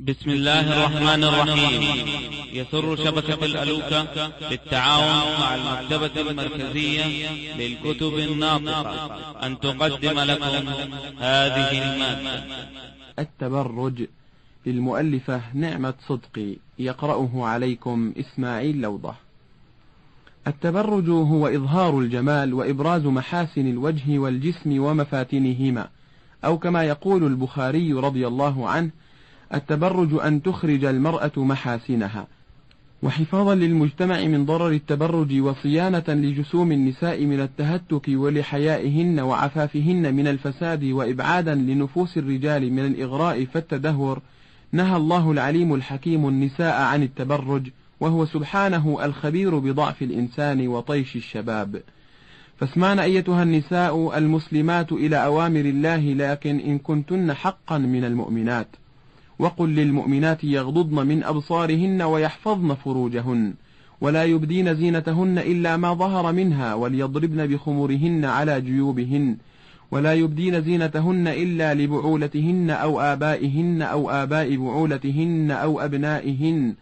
بسم الله الرحمن الرحيم. يسر شبكة الألوكة بالتعاون مع المكتبة المركزية للكتب الناطقة أن تقدم لكم هذه المادة. التبرج للمؤلفة نعمت صدقي، يقرأه عليكم إسماعيل لوضة. التبرج هو إظهار الجمال وإبراز محاسن الوجه والجسم ومفاتنهما، أو كما يقول البخاري رضي الله عنه: التبرج أن تخرج المرأة محاسنها. وحفاظا للمجتمع من ضرر التبرج وصيانة لجسوم النساء من التهتك ولحيائهن وعفافهن من الفساد، وإبعادا لنفوس الرجال من الإغراء فالتدهور، نهى الله العليم الحكيم النساء عن التبرج، وهو سبحانه الخبير بضعف الإنسان وطيش الشباب. فاسمعن أيتها النساء المسلمات إلى أوامر الله، لكن إن كنتن حقا من المؤمنات. وقل للمؤمنات يغضضن من أبصارهن ويحفظن فروجهن، ولا يبدين زينتهن إلا ما ظهر منها، وليضربن بخمرهن على جيوبهن، ولا يبدين زينتهن إلا لبعولتهن أو آبائهن أو آباء بعولتهن أو أبنائهن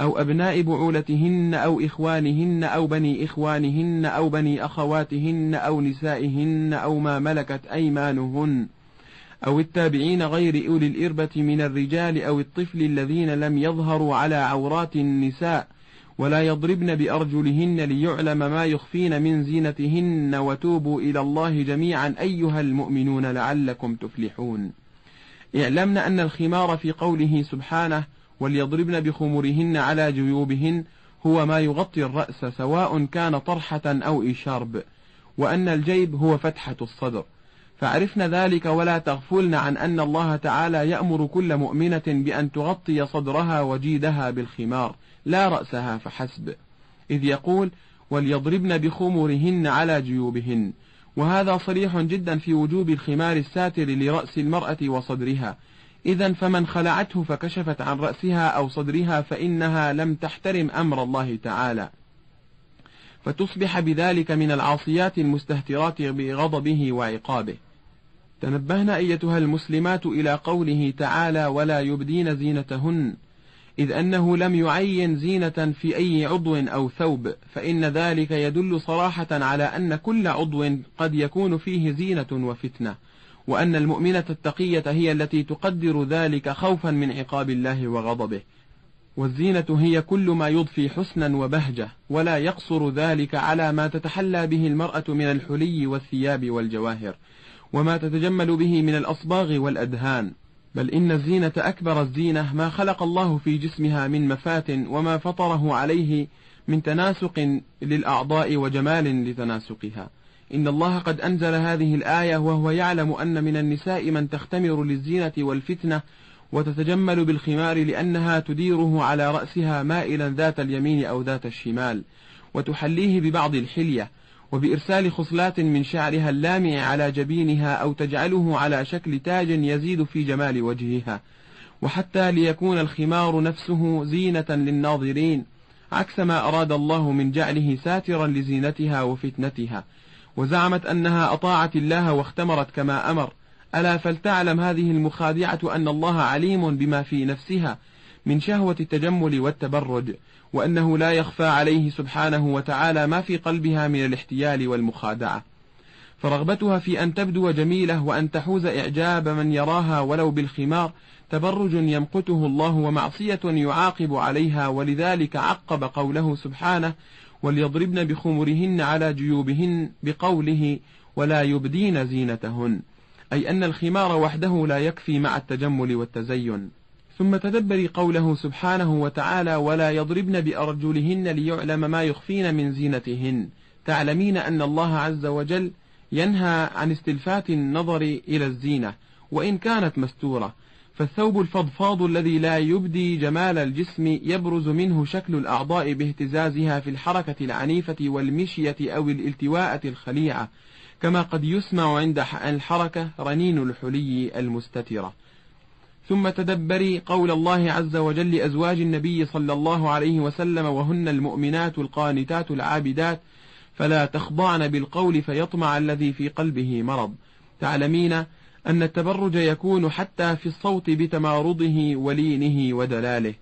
أو أبناء بعولتهن أو إخوانهن أو بني إخوانهن أو بني أخواتهن أو نسائهن أو ما ملكت أيمانهن أو التابعين غير أولي الإربة من الرجال أو الطفل الذين لم يظهروا على عورات النساء، ولا يضربن بأرجلهن ليعلم ما يخفين من زينتهن. وتوبوا إلى الله جميعا أيها المؤمنون لعلكم تفلحون. اعلمن أن الخمار في قوله سبحانه: وليضربن بخمرهن على جيوبهن، هو ما يغطي الرأس سواء كان طرحة أو إشارب، وأن الجيب هو فتحة الصدر. فعرفن ذلك ولا تغفلن عن أن الله تعالى يأمر كل مؤمنة بأن تغطي صدرها وجيدها بالخمار لا رأسها فحسب، إذ يقول: وليضربن بخمرهن على جيوبهن. وهذا صريح جدا في وجوب الخمار الساتر لرأس المرأة وصدرها. إذن فمن خلعته فكشفت عن رأسها أو صدرها فإنها لم تحترم أمر الله تعالى، فتصبح بذلك من العاصيات المستهترات بغضبه وعقابه. تنبهنا أيتها المسلمات إلى قوله تعالى: ولا يبدين زينتهن، إذ أنه لم يعين زينة في أي عضو أو ثوب، فإن ذلك يدل صراحة على أن كل عضو قد يكون فيه زينة وفتنة، وأن المؤمنة التقية هي التي تقدر ذلك خوفا من عقاب الله وغضبه. والزينة هي كل ما يضفي حسنا وبهجة، ولا يقصر ذلك على ما تتحلى به المرأة من الحلي والثياب والجواهر، وما تتجمل به من الأصباغ والأدهان. بل إن الزينة أكبر الزينة ما خلق الله في جسمها من مفاتن، وما فطره عليه من تناسق للأعضاء وجمال لتناسقها. إن الله قد أنزل هذه الآية وهو يعلم أن من النساء من تختمر للزينة والفتنة وتتجمل بالخمار، لأنها تديره على رأسها مائلا ذات اليمين أو ذات الشمال، وتحليه ببعض الحلية، وبإرسال خصلات من شعرها اللامع على جبينها، أو تجعله على شكل تاج يزيد في جمال وجهها، وحتى ليكون الخمار نفسه زينة للناظرين، عكس ما أراد الله من جعله ساترا لزينتها وفتنتها. وزعمت أنها أطاعت الله واختمرت كما أمر، ألا فلتعلم هذه المخادعة أن الله عليم بما في نفسها من شهوة التجمل والتبرج، وأنه لا يخفى عليه سبحانه وتعالى ما في قلبها من الاحتيال والمخادعة. فرغبتها في أن تبدو جميلة وأن تحوز إعجاب من يراها ولو بالخمار تبرج يمقته الله ومعصية يعاقب عليها، ولذلك عقب قوله سبحانه: وليضربن بخمرهن على جيوبهن، بقوله: ولا يبدين زينتهن، أي أن الخمار وحده لا يكفي مع التجمل والتزين. ثم تدبر قوله سبحانه وتعالى: ولا يضربن بأرجلهن ليعلم ما يخفين من زينتهن، تعلمين أن الله عز وجل ينهى عن استلفات النظر إلى الزينة وإن كانت مستورة. فالثوب الفضفاض الذي لا يبدي جمال الجسم يبرز منه شكل الأعضاء باهتزازها في الحركة العنيفة والمشية أو الالتواءة الخليعة، كما قد يسمع عند الحركة رنين الحلي المستترة. ثم تدبري قول الله عز وجل لأزواج النبي صلى الله عليه وسلم وهن المؤمنات القانتات العابدات: فلا تخضعن بالقول فيطمع الذي في قلبه مرض، تعلمين أن التبرج يكون حتى في الصوت بتمارضه ولينه ودلاله.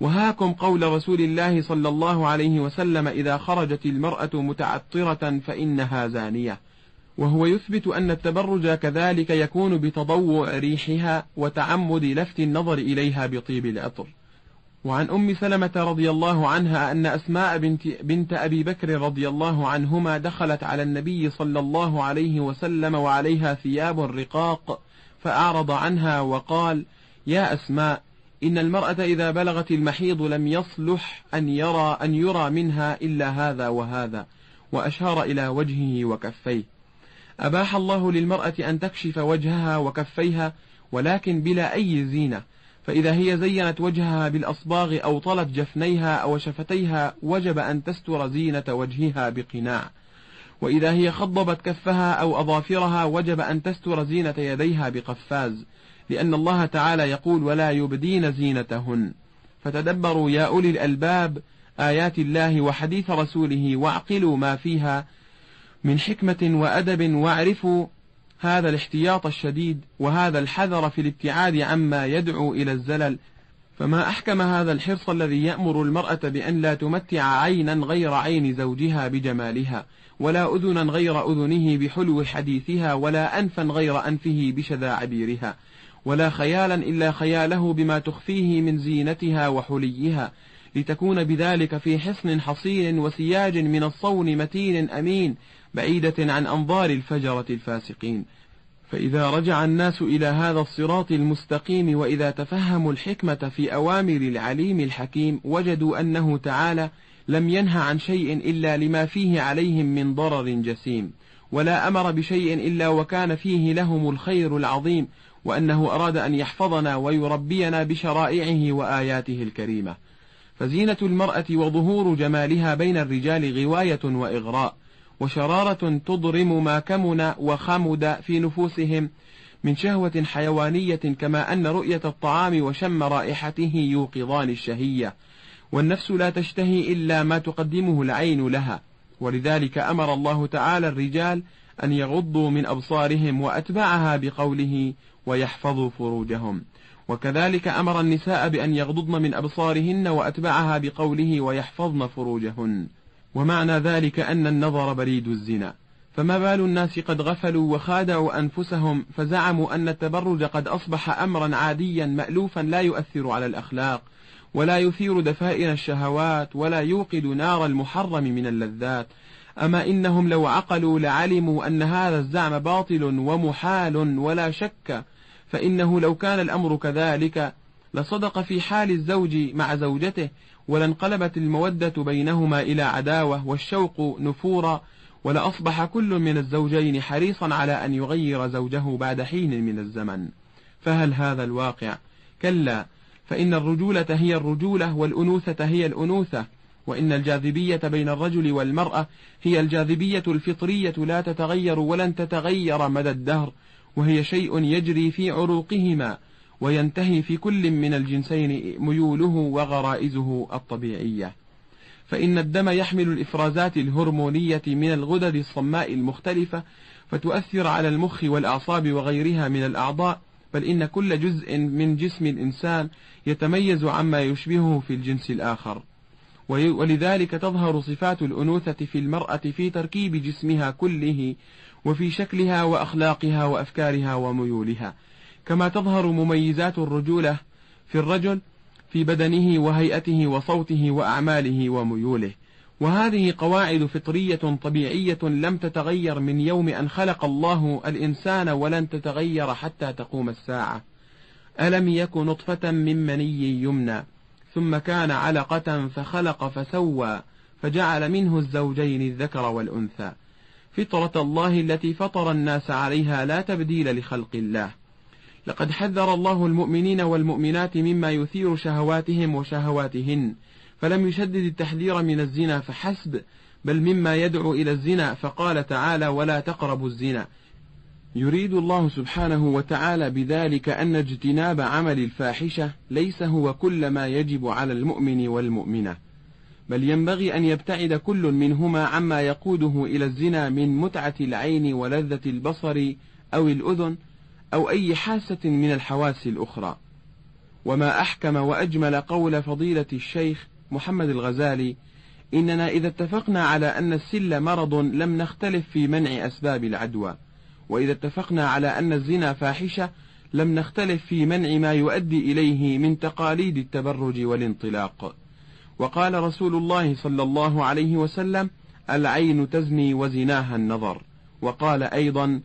وهاكم قول رسول الله صلى الله عليه وسلم: إذا خرجت المرأة متعطرة فإنها زانية. وهو يثبت أن التبرج كذلك يكون بتضوء ريحها وتعمد لفت النظر إليها بطيب العطر. وعن أم سلمة رضي الله عنها أن أسماء بنت أبي بكر رضي الله عنهما دخلت على النبي صلى الله عليه وسلم وعليها ثياب رقاق، فأعرض عنها وقال: يا أسماء، إن المرأة إذا بلغت المحيض لم يصلح أن يرى منها إلا هذا وهذا، وأشار إلى وجهه وكفيه. أباح الله للمرأة أن تكشف وجهها وكفيها ولكن بلا أي زينة، فإذا هي زينت وجهها بالأصباغ أو طلت جفنيها أو شفتيها وجب أن تستر زينة وجهها بقناع، وإذا هي خضبت كفها أو أظافرها وجب أن تستر زينة يديها بقفاز، لأن الله تعالى يقول: ولا يبدين زينتهن. فتدبروا يا أولي الألباب آيات الله وحديث رسوله واعقلوا ما فيها من حكمة وأدب، واعرفوا هذا الاحتياط الشديد وهذا الحذر في الابتعاد عما يدعو إلى الزلل. فما أحكم هذا الحرص الذي يأمر المرأة بأن لا تمتع عينا غير عين زوجها بجمالها، ولا أذنا غير أذنه بحلو حديثها، ولا أنفا غير أنفه بشذا عبيرها، ولا خيالا إلا خياله بما تخفيه من زينتها وحليها، لتكون بذلك في حصن حصين وسياج من الصون متين أمين، بعيدة عن أنظار الفجرة الفاسقين. فإذا رجع الناس إلى هذا الصراط المستقيم، وإذا تفهموا الحكمة في أوامر العليم الحكيم، وجدوا أنه تعالى لم ينه عن شيء إلا لما فيه عليهم من ضرر جسيم، ولا أمر بشيء إلا وكان فيه لهم الخير العظيم، وأنه أراد أن يحفظنا ويربينا بشرائعه وآياته الكريمة. فزينة المرأة وظهور جمالها بين الرجال غواية وإغراء وشرارة تضرم ما كمن وخمد في نفوسهم من شهوة حيوانية، كما أن رؤية الطعام وشم رائحته يوقظان الشهية، والنفس لا تشتهي إلا ما تقدمه العين لها. ولذلك أمر الله تعالى الرجال أن يغضوا من أبصارهم، وأتبعها بقوله: ويحفظوا فروجهم. وكذلك أمر النساء بأن يغضضن من أبصارهن، وأتبعها بقوله: ويحفظن فروجهن. ومعنى ذلك أن النظر بريد الزنا، فما بال الناس قد غفلوا وخادعوا أنفسهم، فزعموا أن التبرج قد أصبح أمرا عاديا مألوفا لا يؤثر على الأخلاق، ولا يثير دفائن الشهوات، ولا يوقد نار المحرم من اللذات. أما إنهم لو عقلوا لعلموا أن هذا الزعم باطل ومحال ولا شك، فإنه لو كان الأمر كذلك لصدق في حال الزوج مع زوجته، ولانقلبت المودة بينهما إلى عداوة والشوق نفورا، ولأصبح كل من الزوجين حريصا على أن يغير زوجه بعد حين من الزمن. فهل هذا الواقع؟ كلا، فإن الرجولة هي الرجولة، والأنوثة هي الأنوثة، وإن الجاذبية بين الرجل والمرأة هي الجاذبية الفطرية، لا تتغير ولن تتغير مدى الدهر، وهي شيء يجري في عروقهما، وينتهي في كل من الجنسين ميوله وغرائزه الطبيعية. فإن الدم يحمل الإفرازات الهرمونية من الغدد الصماء المختلفة، فتؤثر على المخ والأعصاب وغيرها من الأعضاء، بل إن كل جزء من جسم الإنسان يتميز عما يشبهه في الجنس الآخر. ولذلك تظهر صفات الأنوثة في المرأة في تركيب جسمها كله، وفي شكلها وأخلاقها وأفكارها وميولها، كما تظهر مميزات الرجولة في الرجل في بدنه وهيئته وصوته وأعماله وميوله. وهذه قواعد فطرية طبيعية لم تتغير من يوم أن خلق الله الإنسان، ولن تتغير حتى تقوم الساعة. ألم يك نطفة من مني يمنى، ثم كان علقة فخلق فسوى، فجعل منه الزوجين الذكر والأنثى. فطرة الله التي فطر الناس عليها، لا تبديل لخلق الله. لقد حذر الله المؤمنين والمؤمنات مما يثير شهواتهم وشهواتهن، فلم يشدد التحذير من الزنا فحسب، بل مما يدعو إلى الزنا، فقال تعالى: ولا تقربوا الزنا. يريد الله سبحانه وتعالى بذلك أن اجتناب عمل الفاحشة ليس هو كل ما يجب على المؤمن والمؤمنة، بل ينبغي أن يبتعد كل منهما عما يقوده إلى الزنا من متعة العين ولذة البصر أو الأذن، أو أي حاسة من الحواس الأخرى. وما أحكم وأجمل قول فضيلة الشيخ محمد الغزالي: إننا إذا اتفقنا على أن السل مرض لم نختلف في منع أسباب العدوى، وإذا اتفقنا على أن الزنا فاحشة لم نختلف في منع ما يؤدي إليه من تقاليد التبرج والانطلاق. وقال رسول الله صلى الله عليه وسلم: العين تزني وزناها النظر. وقال أيضا: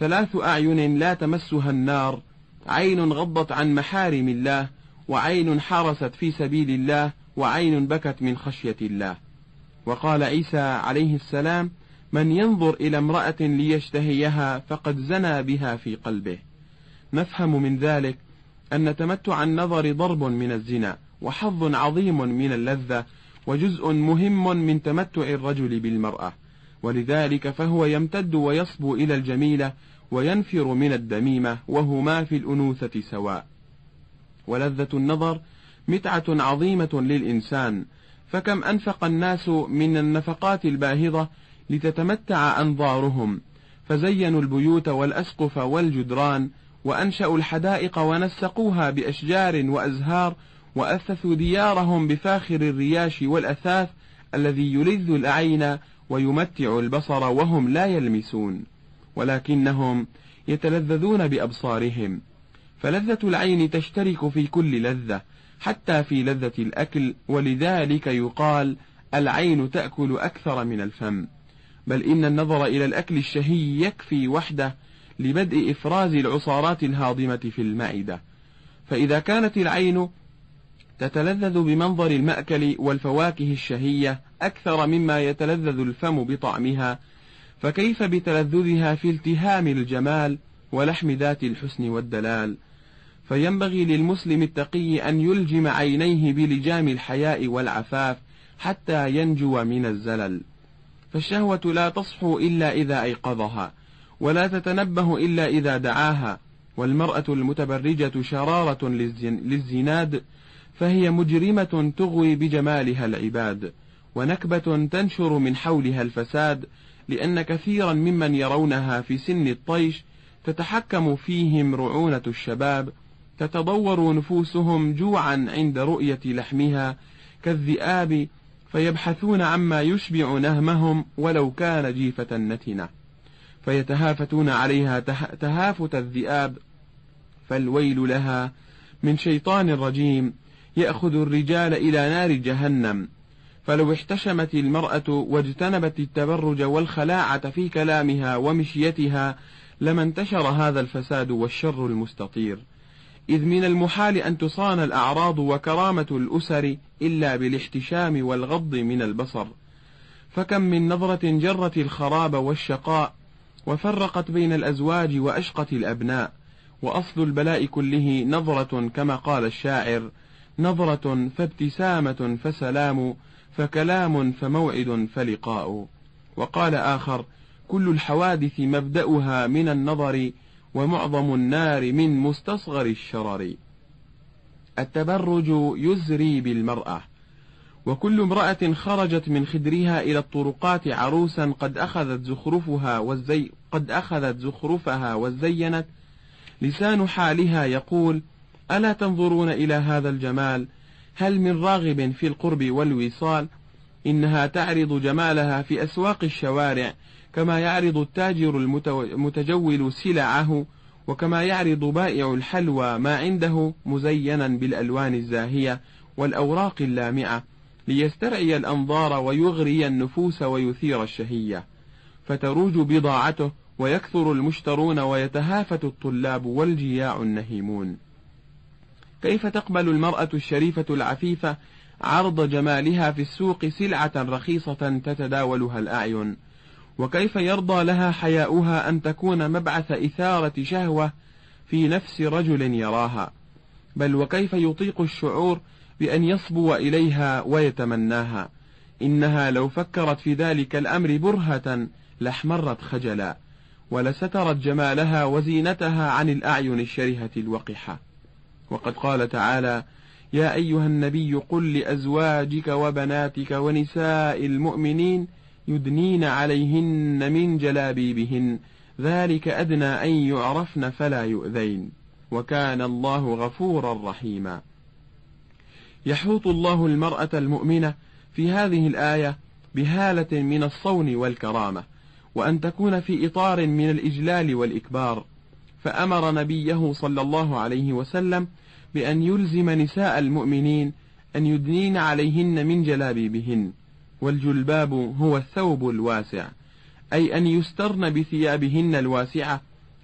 ثلاث أعين لا تمسها النار: عين غضت عن محارم الله، وعين حرست في سبيل الله، وعين بكت من خشية الله. وقال عيسى عليه السلام: من ينظر إلى امرأة ليشتهيها فقد زنى بها في قلبه. نفهم من ذلك أن تمتع النظر ضرب من الزنا، وحظ عظيم من اللذة، وجزء مهم من تمتع الرجل بالمرأة، ولذلك فهو يمتد ويصبو إلى الجميلة وينفر من الدميمة، وهما في الأنوثة سواء. ولذة النظر متعة عظيمة للإنسان، فكم أنفق الناس من النفقات الباهظة لتتمتع أنظارهم، فزينوا البيوت والأسقف والجدران، وأنشأوا الحدائق ونسقوها بأشجار وأزهار، وأثثوا ديارهم بفاخر الرياش والأثاث الذي يلذ الأعين ويمتع البصر وهم لا يلمسون، ولكنهم يتلذذون بأبصارهم. فلذة العين تشترك في كل لذة، حتى في لذة الأكل، ولذلك يقال: العين تأكل أكثر من الفم. بل إن النظر إلى الأكل الشهي يكفي وحده لبدء إفراز العصارات الهاضمة في المعدة، فإذا كانت العين تتلذذ بمنظر المأكل والفواكه الشهية أكثر مما يتلذذ الفم بطعمها، فكيف بتلذذها في التهام الجمال ولحم ذات الحسن والدلال؟ فينبغي للمسلم التقي أن يلجم عينيه بلجام الحياء والعفاف حتى ينجو من الزلل. فالشهوة لا تصحو إلا إذا أيقظها، ولا تتنبه إلا إذا دعاها. والمرأة المتبرجة شرارة للزناد، فهي مجرمة تغوي بجمالها العباد، ونكبة تنشر من حولها الفساد، لأن كثيرا ممن يرونها في سن الطيش تتحكم فيهم رعونة الشباب، تتضور نفوسهم جوعا عند رؤية لحمها كالذئاب، فيبحثون عما يشبع نهمهم ولو كان جيفة نتنة، فيتهافتون عليها تهافت الذئاب. فالويل لها من شيطان رجيم يأخذ الرجال إلى نار جهنم. فلو احتشمت المرأة واجتنبت التبرج والخلاعة في كلامها ومشيتها لما انتشر هذا الفساد والشر المستطير، إذ من المحال أن تصان الأعراض وكرامة الأسر إلا بالاحتشام والغض من البصر. فكم من نظرة جرت الخراب والشقاء، وفرقت بين الأزواج وأشقت الأبناء. وأصل البلاء كله نظرة، كما قال الشاعر: نظرة فابتسامة فسلام، فكلام فموعد فلقاء. وقال آخر: كل الحوادث مبدأها من النظر، ومعظم النار من مستصغر الشرر. التبرج يزري بالمرأة، وكل امرأة خرجت من خدرها إلى الطرقات عروسا قد أخذت زخرفها وزينت، لسان حالها يقول: ألا تنظرون إلى هذا الجمال؟ هل من راغب في القرب والوصال؟ إنها تعرض جمالها في أسواق الشوارع، كما يعرض التاجر المتجول سلعه، وكما يعرض بائع الحلوى ما عنده مزينا بالألوان الزاهية والأوراق اللامعة، ليسترعي الأنظار ويغري النفوس ويثير الشهية، فتروج بضاعته ويكثر المشترون ويتهافت الطلاب والجياع النهيمون. كيف تقبل المرأة الشريفة العفيفة عرض جمالها في السوق سلعة رخيصة تتداولها الأعين؟ وكيف يرضى لها حياؤها أن تكون مبعث إثارة شهوة في نفس رجل يراها؟ بل وكيف يطيق الشعور بأن يصبو إليها ويتمناها؟ إنها لو فكرت في ذلك الأمر برهة لاحمرت خجلا، ولسترت جمالها وزينتها عن الأعين الشرهة الوقحة. وقد قال تعالى: يا أيها النبي قل لأزواجك وبناتك ونساء المؤمنين يدنين عليهن من جلابيبهن ذلك أدنى أن يعرفن فلا يؤذين، وكان الله غفورا رحيما. يحوط الله المرأة المؤمنة في هذه الآية بهالة من الصون والكرامة، وأن تكون في إطار من الإجلال والإكبار، فأمر نبيه صلى الله عليه وسلم بأن يلزم نساء المؤمنين أن يدنين عليهن من جلابيبهن، والجلباب هو الثوب الواسع، أي أن يسترن بثيابهن الواسعة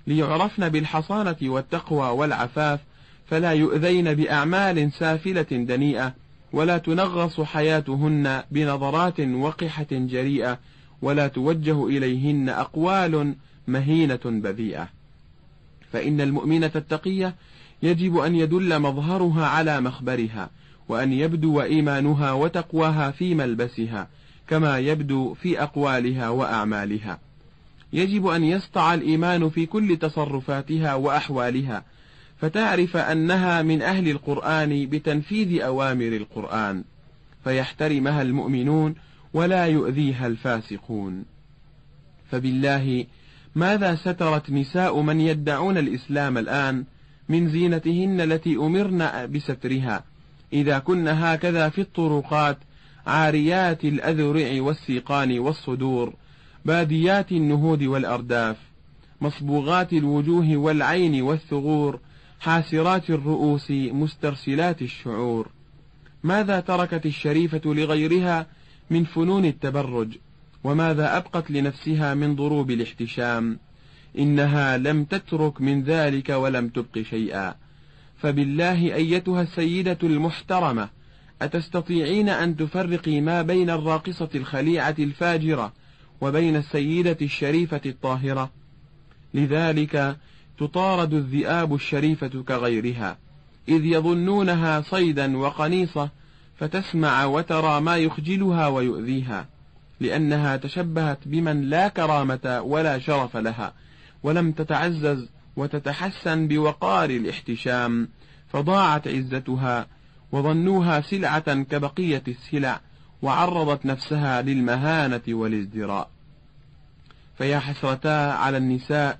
ليعرفن بالحصانة والتقوى والعفاف، فلا يؤذين بأعمال سافلة دنيئة، ولا تنغص حياتهن بنظرات وقحة جريئة، ولا توجه إليهن أقوال مهينة بذيئة، فإن المؤمنة التقية يجب أن يدل مظهرها على مخبرها، وأن يبدو إيمانها وتقواها في ملبسها كما يبدو في أقوالها وأعمالها. يجب أن يسطع الإيمان في كل تصرفاتها وأحوالها، فتعرف أنها من أهل القرآن بتنفيذ أوامر القرآن، فيحترمها المؤمنون ولا يؤذيها الفاسقون. فبالله ماذا سترت نساء من يدعون الإسلام الآن من زينتهن التي أمرن بسترها، إذا كن هكذا في الطرقات عاريات الأذرع والسيقان والصدور، باديات النهود والأرداف، مصبوغات الوجوه والعين والثغور، حاسرات الرؤوس، مسترسلات الشعور. ماذا تركت الشريفة لغيرها من فنون التبرج، وماذا أبقت لنفسها من ضروب الاحتشام؟ إنها لم تترك من ذلك ولم تبق شيئا. فبالله أيتها السيدة المحترمة، أتستطيعين أن تفرقي ما بين الراقصة الخليعة الفاجرة وبين السيدة الشريفة الطاهرة؟ لذلك تطارد الذئاب الشريفة كغيرها، إذ يظنونها صيدا وقنيصة، فتسمع وترى ما يخجلها ويؤذيها، لأنها تشبهت بمن لا كرامة ولا شرف لها، ولم تتعزز وتتحسن بوقار الاحتشام، فضاعت عزتها وظنوها سلعة كبقية السلع، وعرضت نفسها للمهانة والازدراء. فيا حسرتا على النساء،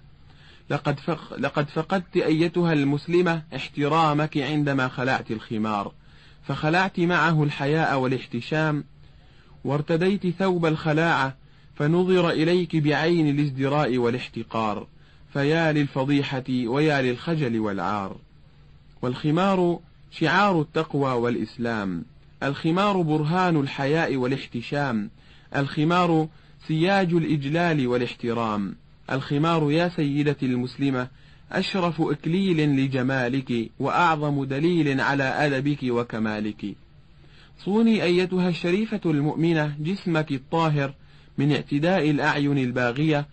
لقد فقدت أيتها المسلمة احترامك عندما خلعت الخمار، فخلعت معه الحياء والاحتشام، وارتديت ثوب الخلاعة، فنظر إليك بعين الازدراء والاحتقار، فيا للفضيحة ويا للخجل والعار. والخمار شعار التقوى والإسلام، الخمار برهان الحياء والاحتشام، الخمار سياج الإجلال والاحترام، الخمار يا سيدتي المسلمة أشرف إكليل لجمالك، وأعظم دليل على أدبك وكمالك. صوني أيتها الشريفة المؤمنة جسمك الطاهر من اعتداء الأعين الباغية،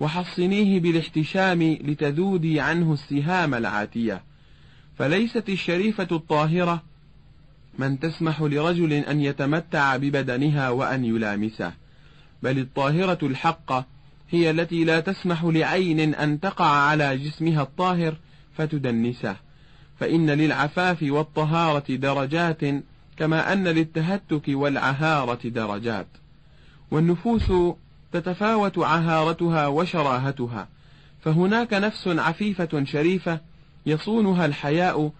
وحصنيه بالاحتشام لتذودي عنه السهام العاتية، فليست الشريفة الطاهرة من تسمح لرجل أن يتمتع ببدنها وأن يلامسه، بل الطاهرة الحقة هي التي لا تسمح لعين أن تقع على جسمها الطاهر فتدنسه، فإن للعفاف والطهارة درجات، كما أن للتهتك والعهارة درجات، والنفوس تتفاوت عهارتها وشراهتها، فهناك نفس عفيفة شريفة يصونها الحياء،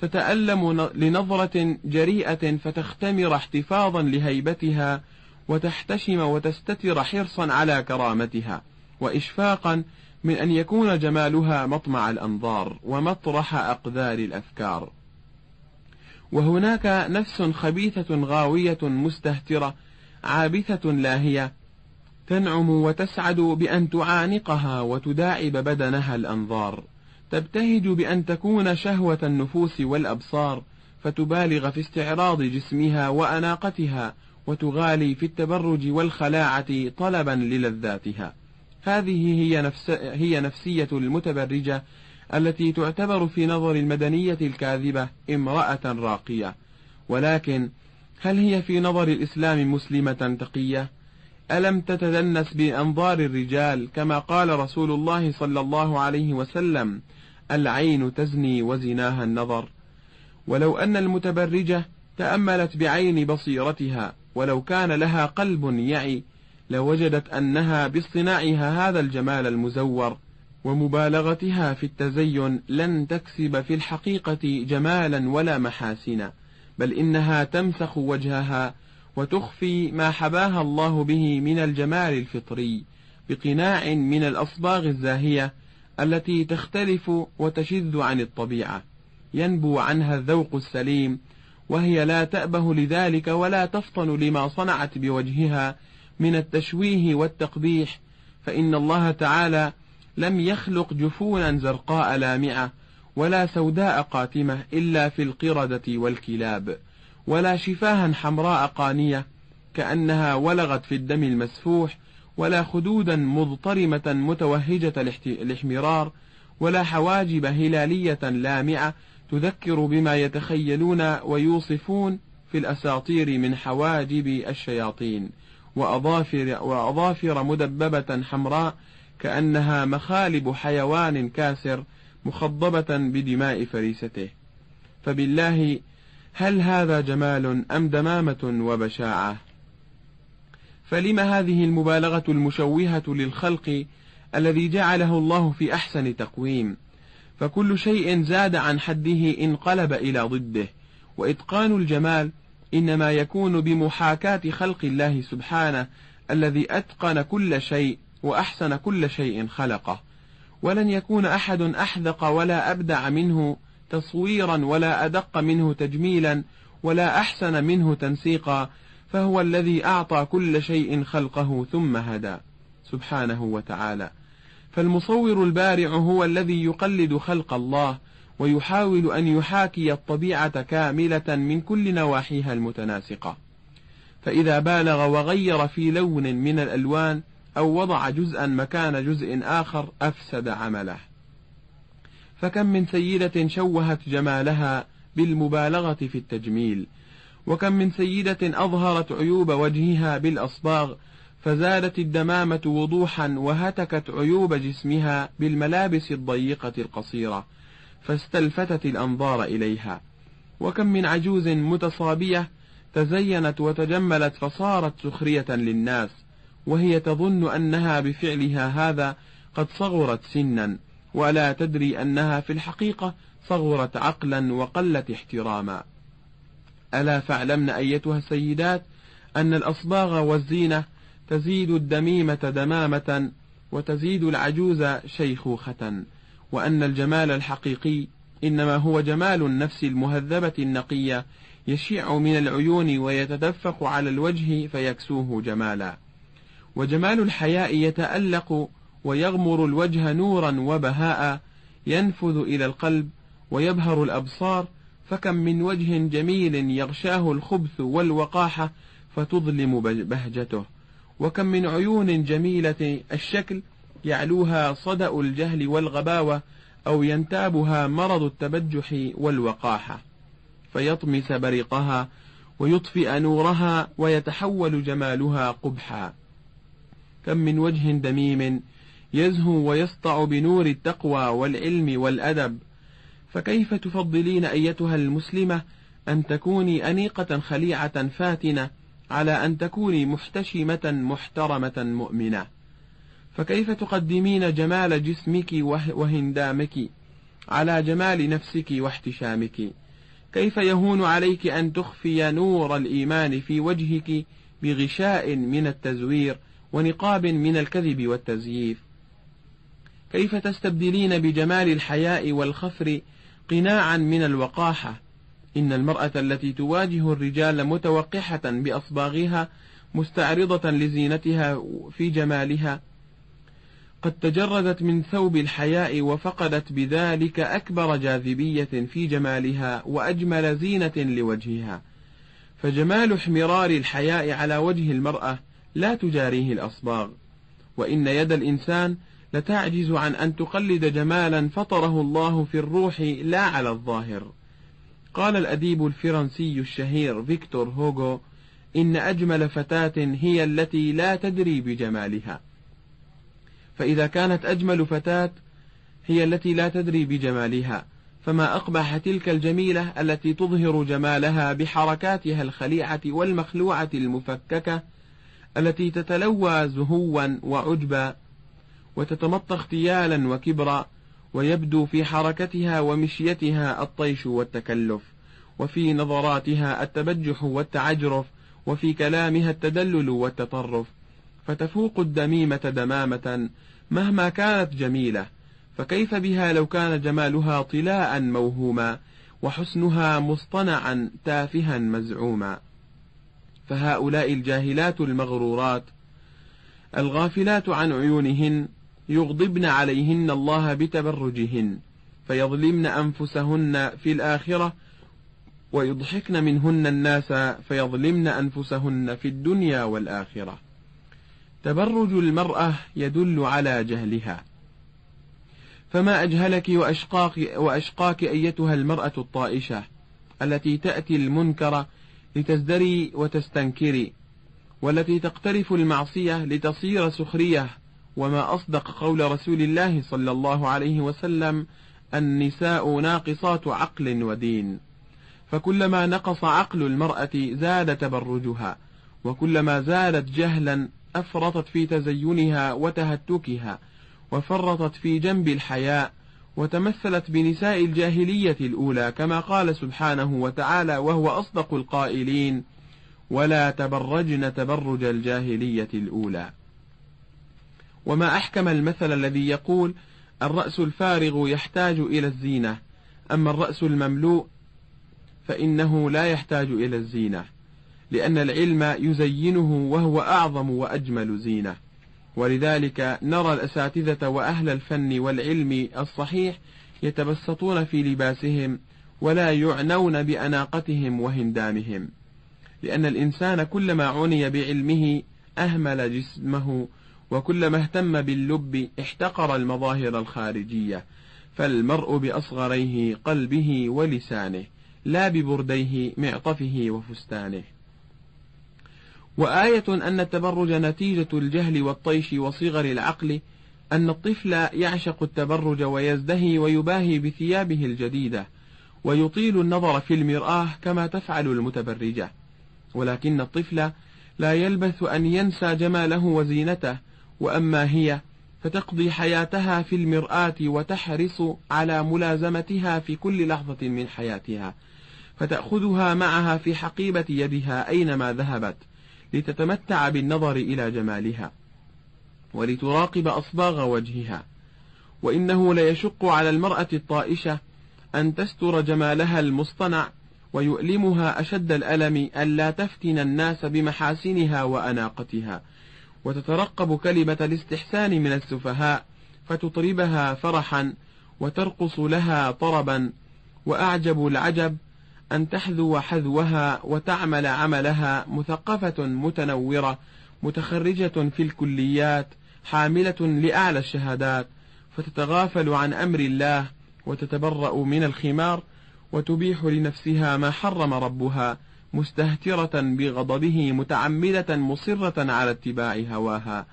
تتألم لنظرة جريئة فتختمر احتفاظا لهيبتها، وتحتشم وتستتر حرصا على كرامتها، وإشفاقا من أن يكون جمالها مطمع الأنظار ومطرح أقدار الأفكار. وهناك نفس خبيثة غاوية مستهترة عابثة لاهية، تنعم وتسعد بأن تعانقها وتداعب بدنها الأنظار، تبتهج بأن تكون شهوة النفوس والأبصار، فتبالغ في استعراض جسمها وأناقتها، وتغالي في التبرج والخلاعة طلبا للذاتها. هذه هي نفسية المتبرجة التي تعتبر في نظر المدنية الكاذبة امرأة راقية، ولكن هل هي في نظر الإسلام مسلمة تقية؟ ألم تتدنس بأنظار الرجال كما قال رسول الله صلى الله عليه وسلم: العين تزني وزناها النظر. ولو أن المتبرجة تأملت بعين بصيرتها، ولو كان لها قلب يعي، لوجدت أنها باصطناعها هذا الجمال المزور ومبالغتها في التزين لن تكسب في الحقيقة جمالا ولا محاسنا، بل إنها تمسخ وجهها وتخفي ما حباها الله به من الجمال الفطري بقناع من الأصباغ الزاهية التي تختلف وتشذ عن الطبيعة، ينبو عنها الذوق السليم، وهي لا تأبه لذلك ولا تفطن لما صنعت بوجهها من التشويه والتقبيح، فإن الله تعالى لم يخلق جفونا زرقاء لامعة ولا سوداء قاتمة إلا في القردة والكلاب، ولا شفاها حمراء قانية كأنها ولغت في الدم المسفوح، ولا خدودا مضطرمة متوهجة الاحمرار، ولا حواجب هلالية لامعة تذكر بما يتخيلون ويوصفون في الأساطير من حواجب الشياطين، وأظافر مدببة حمراء كأنها مخالب حيوان كاسر مخضبة بدماء فريسته. فبالله هل هذا جمال أم دمامة وبشاعة؟ فلم هذه المبالغة المشوهة للخلق الذي جعله الله في أحسن تقويم؟ فكل شيء زاد عن حده انقلب إلى ضده، وإتقان الجمال إنما يكون بمحاكاة خلق الله سبحانه الذي أتقن كل شيء وأحسن كل شيء خلقه، ولن يكون أحد أحذق ولا أبدع منه تصويرا ولا أدق منه تجميلا ولا أحسن منه تنسيقا، فهو الذي أعطى كل شيء خلقه ثم هدى سبحانه وتعالى. فالمصور البارع هو الذي يقلد خلق الله ويحاول أن يحاكي الطبيعة كاملة من كل نواحيها المتناسقة، فإذا بالغ وغير في لون من الألوان أو وضع جزءا مكان جزء آخر أفسد عمله. فكم من سيدة شوهت جمالها بالمبالغة في التجميل، وكم من سيدة أظهرت عيوب وجهها بالأصباغ فزادت الدمامة وضوحا، وهتكت عيوب جسمها بالملابس الضيقة القصيرة فاستلفتت الأنظار إليها، وكم من عجوز متصابية تزينت وتجملت فصارت سخرية للناس وهي تظن أنها بفعلها هذا قد صغرت سنا، ولا تدري أنها في الحقيقة صغرت عقلا وقلت احتراما. ألا فاعلمن أيتها السيدات أن الأصباغ والزينة تزيد الدميمة دمامة وتزيد العجوز شيخوخة، وأن الجمال الحقيقي إنما هو جمال النفس المهذبة النقية يشع من العيون ويتدفق على الوجه فيكسوه جمالا، وجمال الحياء يتألق ويغمر الوجه نورا وبهاء ينفذ إلى القلب ويبهر الأبصار، فكم من وجه جميل يغشاه الخبث والوقاحة فتظلم بهجته، وكم من عيون جميلة الشكل يعلوها صدأ الجهل والغباوة أو ينتابها مرض التبجح والوقاحة فيطمس بريقها ويطفئ نورها ويتحول جمالها قبحا. كم من وجه دميم يزهو ويسطع بنور التقوى والعلم والأدب، فكيف تفضلين أيتها المسلمة أن تكوني أنيقة خليعة فاتنة على أن تكوني محتشمة محترمة مؤمنة؟ فكيف تقدمين جمال جسمك وهندامك على جمال نفسك واحتشامك؟ كيف يهون عليك أن تخفي نور الإيمان في وجهك بغشاء من التزوير ونقاب من الكذب والتزييف؟ كيف تستبدلين بجمال الحياء والخفر قناعا من الوقاحة؟ إن المرأة التي تواجه الرجال متوقحة بأصباغها مستعرضة لزينتها في جمالها قد تجردت من ثوب الحياء وفقدت بذلك أكبر جاذبية في جمالها وأجمل زينة لوجهها، فجمال احمرار الحياء على وجه المرأة لا تجاريه الأصباغ، وإن يد الإنسان لتعجز عن أن تقلد جمالا فطره الله في الروح لا على الظاهر. قال الأديب الفرنسي الشهير فيكتور هوغو: إن أجمل فتاة هي التي لا تدري بجمالها. فإذا كانت أجمل فتاة هي التي لا تدري بجمالها، فما أقبح تلك الجميلة التي تظهر جمالها بحركاتها الخليعة والمخلوعة المفككة التي تتلوى زهوا وعجبا وتتمطى اختيالا وكبرا، ويبدو في حركتها ومشيتها الطيش والتكلف، وفي نظراتها التبجح والتعجرف، وفي كلامها التدلل والتطرف، فتفوق الدميمة دمامة مهما كانت جميلة، فكيف بها لو كان جمالها طلاء موهوما وحسنها مصطنعا تافها مزعوما. فهؤلاء الجاهلات المغرورات الغافلات عن عيونهن يغضبن عليهن الله بتبرجهن، فيظلمن أنفسهن في الآخرة، ويضحكن منهن الناس فيظلمن أنفسهن في الدنيا والآخرة. تبرج المرأة يدل على جهلها. فما أجهلك وأشقاك أيتها المرأة الطائشة التي تأتي المنكر لتزدري وتستنكري، والتي تقترف المعصية لتصير سخرية. وما أصدق قول رسول الله صلى الله عليه وسلم: النساء ناقصات عقل ودين. فكلما نقص عقل المرأة زاد تبرجها، وكلما زادت جهلا أفرطت في تزينها وتهتكها، وفرطت في جنب الحياء، وتمثلت بنساء الجاهلية الأولى، كما قال سبحانه وتعالى وهو أصدق القائلين: ولا تبرجن تبرج الجاهلية الأولى. وما أحكم المثل الذي يقول: الرأس الفارغ يحتاج إلى الزينة، أما الرأس المملوء فإنه لا يحتاج إلى الزينة، لأن العلم يزينه وهو أعظم وأجمل زينة. ولذلك نرى الأساتذة وأهل الفن والعلم الصحيح يتبسطون في لباسهم، ولا يعنون بأناقتهم وهندامهم، لأن الإنسان كلما عني بعلمه أهمل جسمه، وكلما اهتم باللب احتقر المظاهر الخارجية. فالمرء بأصغريه قلبه ولسانه، لا ببرديه معطفه وفستانه. وآية أن التبرج نتيجة الجهل والطيش وصغر العقل، أن الطفل يعشق التبرج ويزدهي ويباهي بثيابه الجديدة، ويطيل النظر في المرآة كما تفعل المتبرجة. ولكن الطفل لا يلبث أن ينسى جماله وزينته، وأما هي فتقضي حياتها في المرآة وتحرص على ملازمتها في كل لحظة من حياتها، فتأخذها معها في حقيبة يدها أينما ذهبت، لتتمتع بالنظر إلى جمالها ولتراقب أصباغ وجهها. وإنه ليشق على المرأة الطائشة أن تستر جمالها المصطنع، ويؤلمها أشد الألم ألا تفتن الناس بمحاسنها وأناقتها، وتترقب كلمة الاستحسان من السفهاء فتطربها فرحا وترقص لها طربا. وأعجب العجب أن تحذو حذوها وتعمل عملها، مثقفة متنورة متخرجة في الكليات حاملة لأعلى الشهادات، فتتغافل عن أمر الله وتتبرأ من الخمار، وتبيح لنفسها ما حرم ربها، مستهترة بغضبه متعمدة مصرة على اتباع هواها.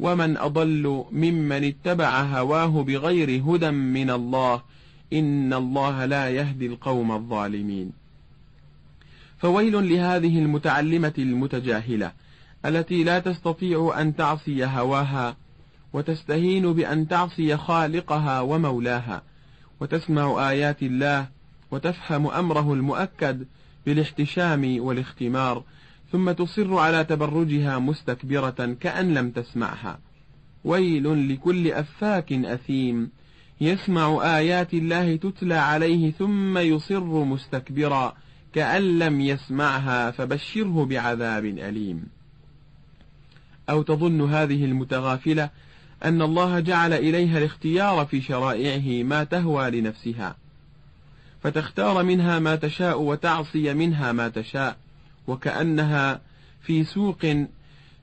ومن أضل ممن اتبع هواه بغير هدى من الله، إن الله لا يهدي القوم الظالمين. فويل لهذه المتعلمة المتجاهلة التي لا تستطيع أن تعصي هواها، وتستهين بأن تعصي خالقها ومولاها، وتسمع آيات الله وتفهم أمره المؤكد بالاحتشام والاختمار، ثم تصر على تبرجها مستكبرة كأن لم تسمعها. ويل لكل أفاك أثيم يسمع آيات الله تتلى عليه ثم يصر مستكبرا كأن لم يسمعها، فبشره بعذاب أليم. أو تظن هذه المتغافلة أن الله جعل إليها الاختيار في شرائعه ما تهوى لنفسها، فتختار منها ما تشاء وتعصي منها ما تشاء، وكأنها في سوق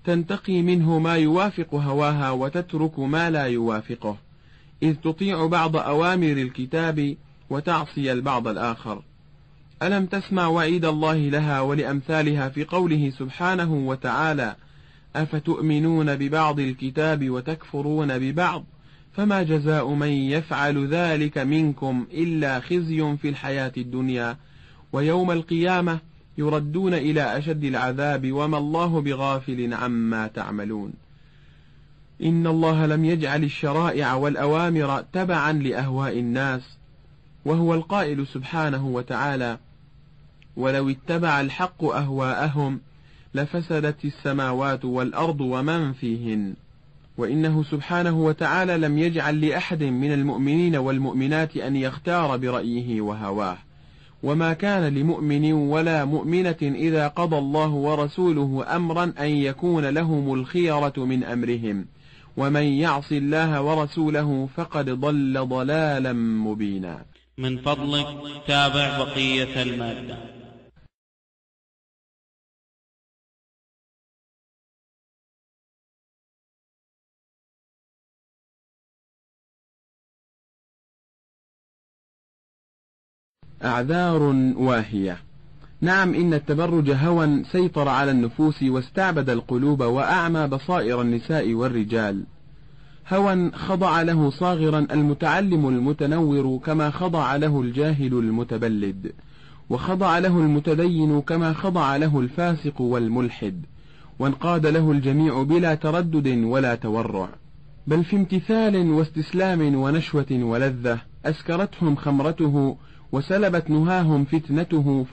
تنتقي منه ما يوافق هواها وتترك ما لا يوافقه، إذ تطيع بعض أوامر الكتاب وتعصي البعض الآخر. ألم تسمع وعيد الله لها ولأمثالها في قوله سبحانه وتعالى: أفتؤمنون ببعض الكتاب وتكفرون ببعض، فما جزاء من يفعل ذلك منكم إلا خزي في الحياة الدنيا، ويوم القيامة يردون إلى أشد العذاب وما الله بغافل عما تعملون. إن الله لم يجعل الشرائع والأوامر تبعا لأهواء الناس، وهو القائل سبحانه وتعالى: ولو اتبع الحق أهواءهم لفسدت السماوات والأرض ومن فيهن. وإنه سبحانه وتعالى لم يجعل لأحد من المؤمنين والمؤمنات أن يختار برأيه وهواه، وما كان لمؤمن ولا مؤمنة إذا قضى الله ورسوله أمرا أن يكون لهم الخيرة من أمرهم، ومن يعص الله ورسوله فقد ضل ضلالا مبينا. من فضلك تابع بقية المادة. أعذار واهية. نعم، إن التبرج هوى سيطر على النفوس واستعبد القلوب وأعمى بصائر النساء والرجال، هوى خضع له صاغرا المتعلم المتنور كما خضع له الجاهل المتبلد، وخضع له المتدين كما خضع له الفاسق والملحد، وانقاد له الجميع بلا تردد ولا تورع، بل في امتثال واستسلام ونشوة ولذة أسكرتهم خمرته وسلبت نهاهم فتنته،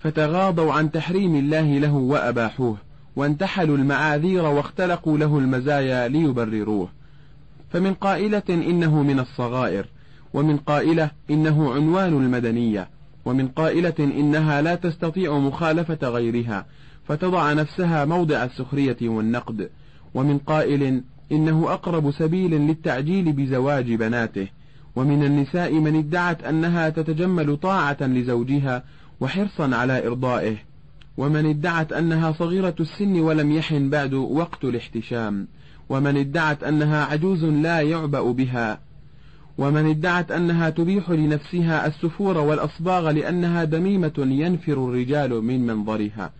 فتغاضوا عن تحريم الله له وأباحوه، وانتحلوا المعاذير واختلقوا له المزايا ليبرروه. فمن قائلة إنه من الصغائر، ومن قائلة إنه عنوان المدنية، ومن قائلة إنها لا تستطيع مخالفة غيرها فتضع نفسها موضع السخرية والنقد، ومن قائل إنه أقرب سبيل للتعجيل بزواج بناته. ومن النساء من ادعت أنها تتجمل طاعة لزوجها وحرصا على إرضائه، ومن ادعت أنها صغيرة السن ولم يحن بعد وقت الاحتشام، ومن ادعت أنها عجوز لا يعبأ بها، ومن ادعت أنها تبيح لنفسها السفور والأصباغ لأنها دميمة ينفر الرجال من منظرها.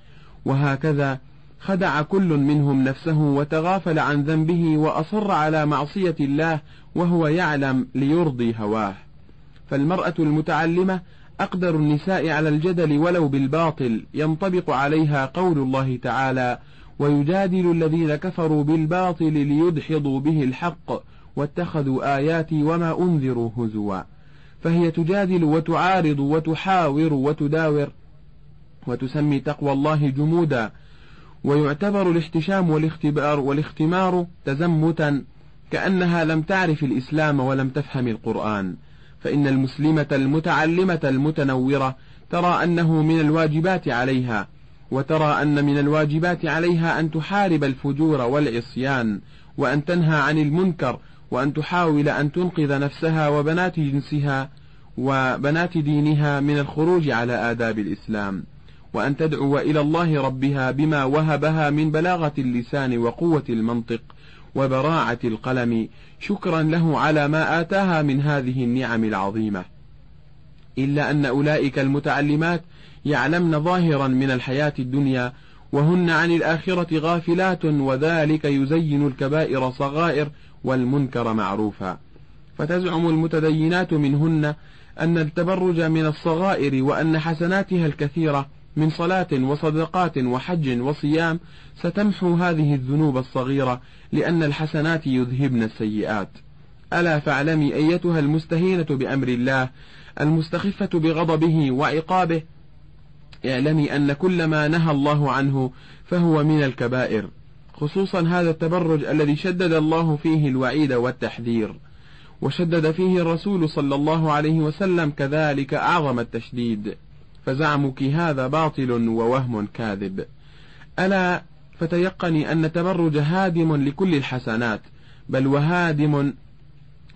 وهكذا خدع كل منهم نفسه وتغافل عن ذنبه وأصر على معصية الله وهو يعلم ليرضي هواه. فالمرأة المتعلمة أقدر النساء على الجدل ولو بالباطل، ينطبق عليها قول الله تعالى: ويجادل الذين كفروا بالباطل ليدحضوا به الحق واتخذوا آياتي وما أنذروا هزوا. فهي تجادل وتعارض وتحاور وتداور وتسمي تقوى الله جمودا، ويعتبر الاحتشام والاختمار تزمتا، كأنها لم تعرف الإسلام ولم تفهم القرآن. فإن المسلمة المتعلمة المتنورة ترى أنه من الواجبات عليها، وترى أن من الواجبات عليها أن تحارب الفجور والعصيان، وأن تنهى عن المنكر، وأن تحاول أن تنقذ نفسها وبنات جنسها وبنات دينها من الخروج على آداب الإسلام، وأن تدعو إلى الله ربها بما وهبها من بلاغة اللسان وقوة المنطق وبراعة القلم، شكرا له على ما آتاها من هذه النعم العظيمة. إلا أن أولئك المتعلمات يعلمن ظاهرا من الحياة الدنيا وهن عن الآخرة غافلات، وذلك يزين الكبائر صغائر والمنكر معروفا. فتزعم المتدينات منهن أن التبرج من الصغائر، وأن حسناتها الكثيرة من صلاة وصدقات وحج وصيام ستمحو هذه الذنوب الصغيرة، لأن الحسنات يذهبن السيئات. ألا فاعلمي أيتها المستهينة بأمر الله المستخفة بغضبه وعقابه، اعلمي أن كل ما نهى الله عنه فهو من الكبائر، خصوصا هذا التبرج الذي شدد الله فيه الوعيد والتحذير، وشدد فيه الرسول صلى الله عليه وسلم كذلك أعظم التشديد. فزعمك هذا باطل ووهم كاذب. ألا فتيقني أن التبرج هادم لكل الحسنات، بل وهادم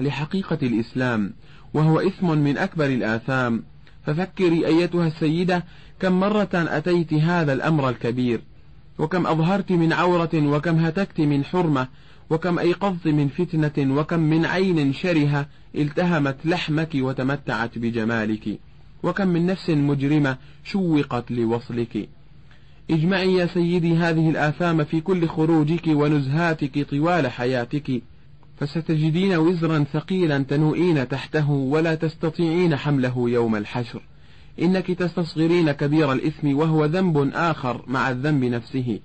لحقيقة الإسلام، وهو إثم من أكبر الآثام. ففكري أيتها السيدة كم مرة أتيت هذا الأمر الكبير، وكم أظهرت من عورة، وكم هتكت من حرمة، وكم أيقظت من فتنة، وكم من عين شرهة التهمت لحمك وتمتعت بجمالك، وكم من نفس مجرمة شوقت لوصلك. اجمعي يا سيدي هذه الآثام في كل خروجك ونزهاتك طوال حياتك، فستجدين وزرا ثقيلا تنوئين تحته ولا تستطيعين حمله يوم الحشر. إنك تستصغرين كبير الإثم وهو ذنب آخر مع الذنب نفسه.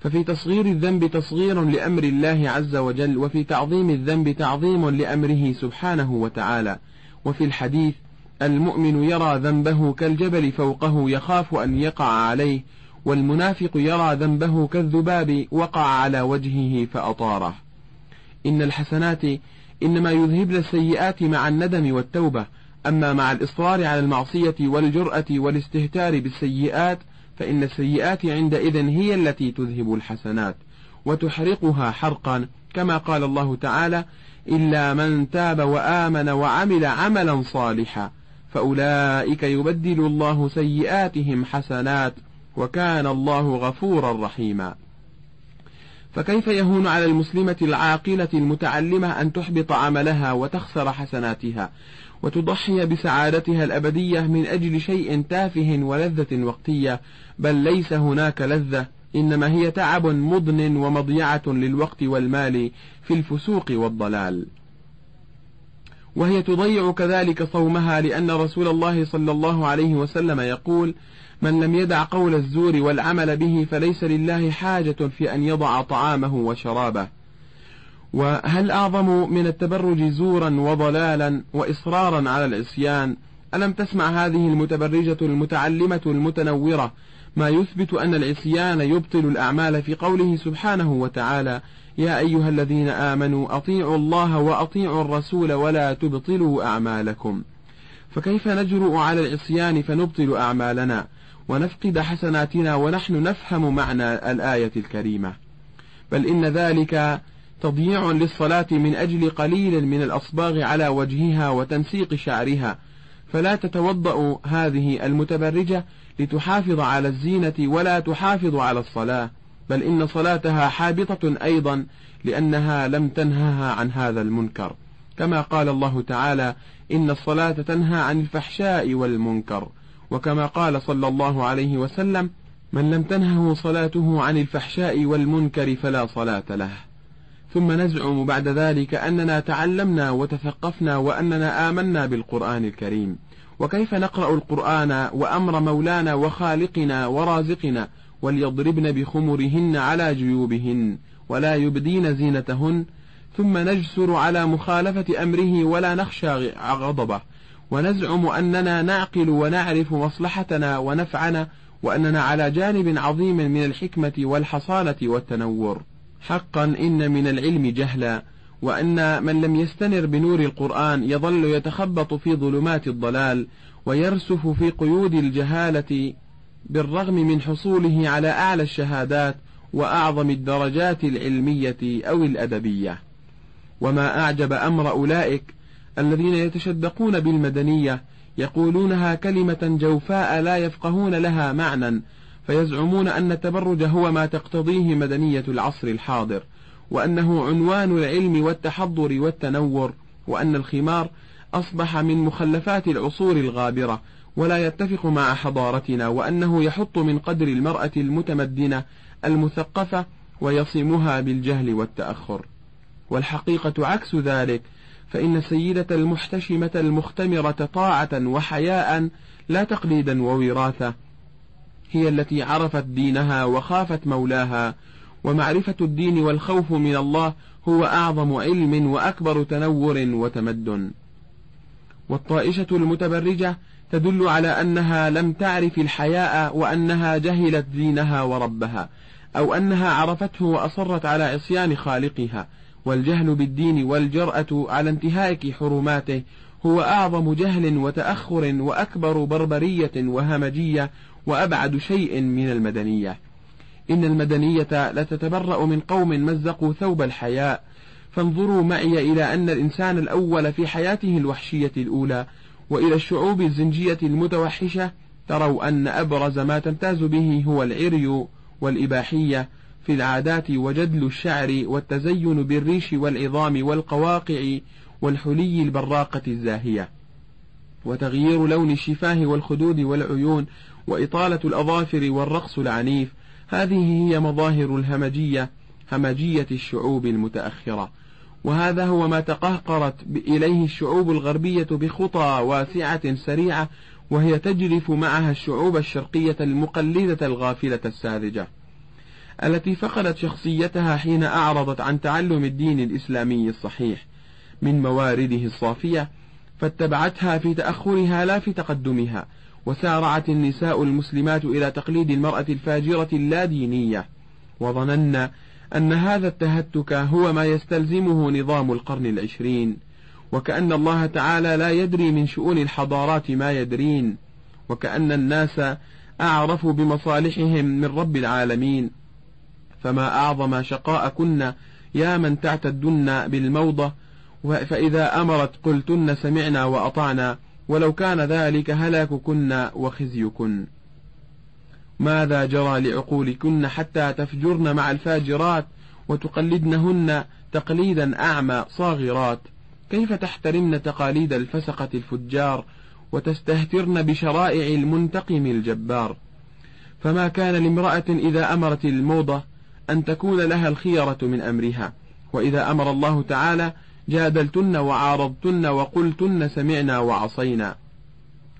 ففي تصغير الذنب تصغير لأمر الله عز وجل، وفي تعظيم الذنب تعظيم لأمره سبحانه وتعالى. وفي الحديث: المؤمن يرى ذنبه كالجبل فوقه يخاف أن يقع عليه، والمنافق يرى ذنبه كالذباب وقع على وجهه فأطاره. إن الحسنات إنما يذهبن السيئات مع الندم والتوبة، أما مع الإصرار على المعصية والجرأة والاستهتار بالسيئات فإن السيئات عندئذ هي التي تذهب الحسنات وتحرقها حرقا، كما قال الله تعالى: إلا من تاب وآمن وعمل عملا صالحا فأولئك يبدل الله سيئاتهم حسنات وكان الله غفورا رحيما. فكيف يهون على المسلمة العاقلة المتعلمة أن تحبط عملها وتخسر حسناتها وتضحي بسعادتها الأبدية من أجل شيء تافه ولذة وقتية، بل ليس هناك لذة، إنما هي تعب مضن ومضيعة للوقت والمال في الفسوق والضلال. وهي تضيع كذلك صومها، لأن رسول الله صلى الله عليه وسلم يقول: من لم يدع قول الزور والعمل به فليس لله حاجة في أن يضع طعامه وشرابه. وهل أعظم من التبرج زورا وضلالا وإصرارا على العصيان؟ ألم تسمع هذه المتبرجة المتعلمة المتنورة ما يثبت أن العصيان يبطل الأعمال في قوله سبحانه وتعالى: يا أيها الذين آمنوا أطيعوا الله وأطيعوا الرسول ولا تبطلوا أعمالكم. فكيف نجرؤ على العصيان فنبطل أعمالنا ونفقد حسناتنا ونحن نفهم معنى الآية الكريمة؟ بل إن ذلك تضييع للصلاة من أجل قليل من الأصباغ على وجهها وتنسيق شعرها. فلا تتوضأ هذه المتبرجة لتحافظ على الزينة ولا تحافظ على الصلاة، بل إن صلاتها حابطة أيضا، لأنها لم تنهها عن هذا المنكر، كما قال الله تعالى: إن الصلاة تنهى عن الفحشاء والمنكر. وكما قال صلى الله عليه وسلم: من لم تنهه صلاته عن الفحشاء والمنكر فلا صلاة له. ثم نزعم بعد ذلك أننا تعلمنا وتثقفنا وأننا آمنا بالقرآن الكريم، وكيف نقرأ القرآن وأمر مولانا وخالقنا ورازقنا: وليضربن بخمرهن على جيوبهن ولا يبدين زينتهن، ثم نجسر على مخالفة أمره ولا نخشى غضبه، ونزعم أننا نعقل ونعرف مصلحتنا ونفعنا، وأننا على جانب عظيم من الحكمة والحصانة والتنور. حقا إن من العلم جهلا، وأن من لم يستنر بنور القرآن يظل يتخبط في ظلمات الضلال ويرسف في قيود الجهالة، بالرغم من حصوله على أعلى الشهادات وأعظم الدرجات العلمية أو الأدبية. وما أعجب أمر أولئك الذين يتشدقون بالمدنية، يقولونها كلمة جوفاء لا يفقهون لها معنى، فيزعمون أن التبرج هو ما تقتضيه مدنية العصر الحاضر، وأنه عنوان العلم والتحضر والتنور، وأن الخمار أصبح من مخلفات العصور الغابرة ولا يتفق مع حضارتنا، وأنه يحط من قدر المرأة المتمدنة المثقفة ويصمها بالجهل والتأخر. والحقيقة عكس ذلك، فإن السيدة المحتشمة المختمرة طاعة وحياء لا تقليدا ووراثة هي التي عرفت دينها وخافت مولاها، ومعرفة الدين والخوف من الله هو أعظم علم وأكبر تنور وتمدن. والطائشة المتبرجة تدل على أنها لم تعرف الحياء، وأنها جهلت دينها وربها، أو أنها عرفته وأصرت على عصيان خالقها. والجهل بالدين والجرأة على انتهاك حرماته هو أعظم جهل وتأخر وأكبر بربرية وهمجية، وأبعد شيء من المدنية. إن المدنية لتتبرأ من قوم مزقوا ثوب الحياء. فانظروا معي إلى أن الإنسان الأول في حياته الوحشية الأولى، وإلى الشعوب الزنجية المتوحشة، تروا أن أبرز ما تمتاز به هو العري والإباحية في العادات، وجدل الشعر، والتزين بالريش والعظام والقواقع والحلي البراقة الزاهية، وتغيير لون الشفاه والخدود والعيون، وإطالة الأظافر، والرقص العنيف. هذه هي مظاهر الهمجية، همجية الشعوب المتأخرة، وهذا هو ما تقهقرت إليه الشعوب الغربية بخطى واسعة سريعة، وهي تجرف معها الشعوب الشرقية المقلدة الغافلة الساذجة التي فقدت شخصيتها حين أعرضت عن تعلم الدين الإسلامي الصحيح من موارده الصافية، فاتبعتها في تأخرها لا في تقدمها، وسارعت النساء المسلمات إلى تقليد المرأة الفاجرة اللادينية، وظننا أن هذا التهتك هو ما يستلزمه نظام القرن العشرين، وكأن الله تعالى لا يدري من شؤون الحضارات ما يدرين، وكأن الناس أعرف بمصالحهم من رب العالمين. فما أعظم شقاءكن يا من تعتدن بالموضة، فإذا أمرت قلتن سمعنا وأطعنا، ولو كان ذلك هلاككن وخزيكن. ماذا جرى لعقولكن حتى تفجرن مع الفاجرات وتقلدنهن تقليدا أعمى صاغرات؟ كيف تحترمن تقاليد الفسقة الفجار وتستهترن بشرائع المنتقم الجبار؟ فما كان لامرأة إذا أمرت الموضة أن تكون لها الخيرة من أمرها، وإذا أمر الله تعالى جادلتن وعارضتن وقلتن سمعنا وعصينا.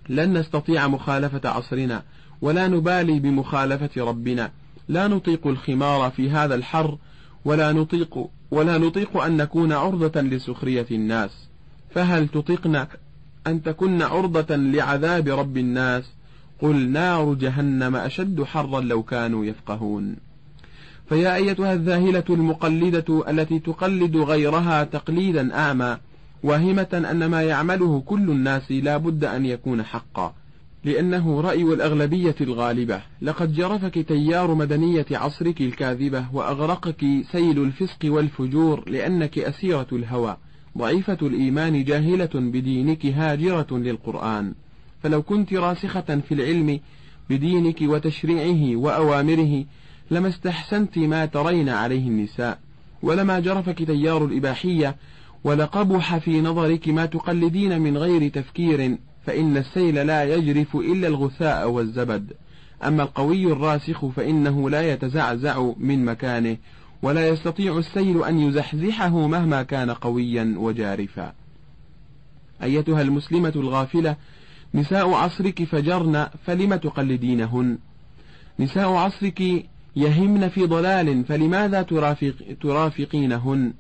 لن نستطيع مخالفة عصرنا ولا نبالي بمخالفة ربنا، لا نطيق الخمار في هذا الحر، ولا نطيق أن نكون عرضة لسخرية الناس، فهل تطيقنا أن تكون عرضة لعذاب رب الناس؟ قل نار جهنم أشد حرا لو كانوا يفقهون. فيا أيتها الذاهلة المقلدة التي تقلد غيرها تقليدا أعمى، واهمة أن ما يعمله كل الناس لا بد أن يكون حقا، لأنه رأي الأغلبية الغالبة. لقد جرفك تيار مدنية عصرك الكاذبة، وأغرقك سيل الفسق والفجور، لأنك أسيرة الهوى ضعيفة الإيمان جاهلة بدينك هاجرة للقرآن. فلو كنت راسخة في العلم بدينك وتشريعه وأوامره لما استحسنت ما ترين عليه النساء، ولما جرفك تيار الإباحية، ولقبح في نظرك ما تقلدين من غير تفكير، فإن السيل لا يجرف إلا الغثاء والزبد، أما القوي الراسخ فإنه لا يتزعزع من مكانه، ولا يستطيع السيل أن يزحزحه مهما كان قويا وجارفا. أيتها المسلمة الغافلة، نساء عصرك فجرن، فلم تقلدينهن؟ نساء عصرك يهمن في ضلال، فلماذا ترافقينهن؟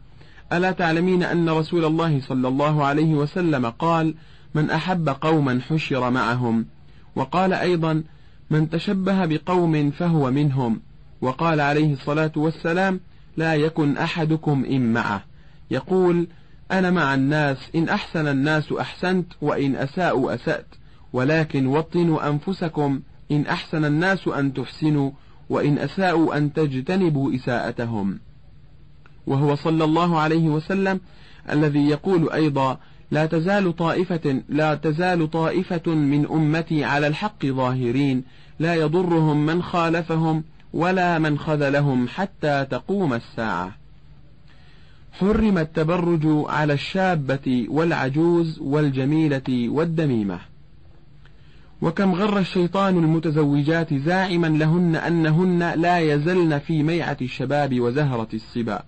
ألا تعلمين أن رسول الله صلى الله عليه وسلم قال: من أحب قوما حشر معهم، وقال أيضا: من تشبه بقوم فهو منهم، وقال عليه الصلاة والسلام: لا يكن أحدكم إن معه، يقول: أنا مع الناس، إن أحسن الناس أحسنت، وإن أساءوا أسأت، ولكن وطنوا أنفسكم، إن أحسن الناس أن تحسنوا، وإن أساءوا أن تجتنبوا إساءتهم. وهو صلى الله عليه وسلم الذي يقول أيضا: لا تزال طائفة من أمتي على الحق ظاهرين، لا يضرهم من خالفهم ولا من خذلهم حتى تقوم الساعة. حرم التبرج على الشابة والعجوز والجميلة والدميمة. وكم غر الشيطان المتزوجات زاعما لهن أنهن لا يزلن في ميعة الشباب وزهرة الصبا،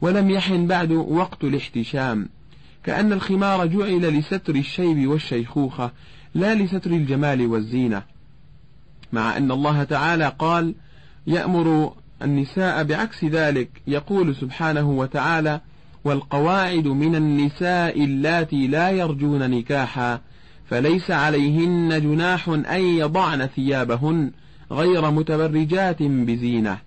ولم يحن بعد وقت الاحتشام، كأن الخمار جعل لستر الشيب والشيخوخة لا لستر الجمال والزينة، مع أن الله تعالى قال يأمر النساء بعكس ذلك، يقول سبحانه وتعالى: والقواعد من النساء اللاتي لا يرجون نكاحا فليس عليهن جناح أن يضعن ثيابهن غير متبرجات بزينة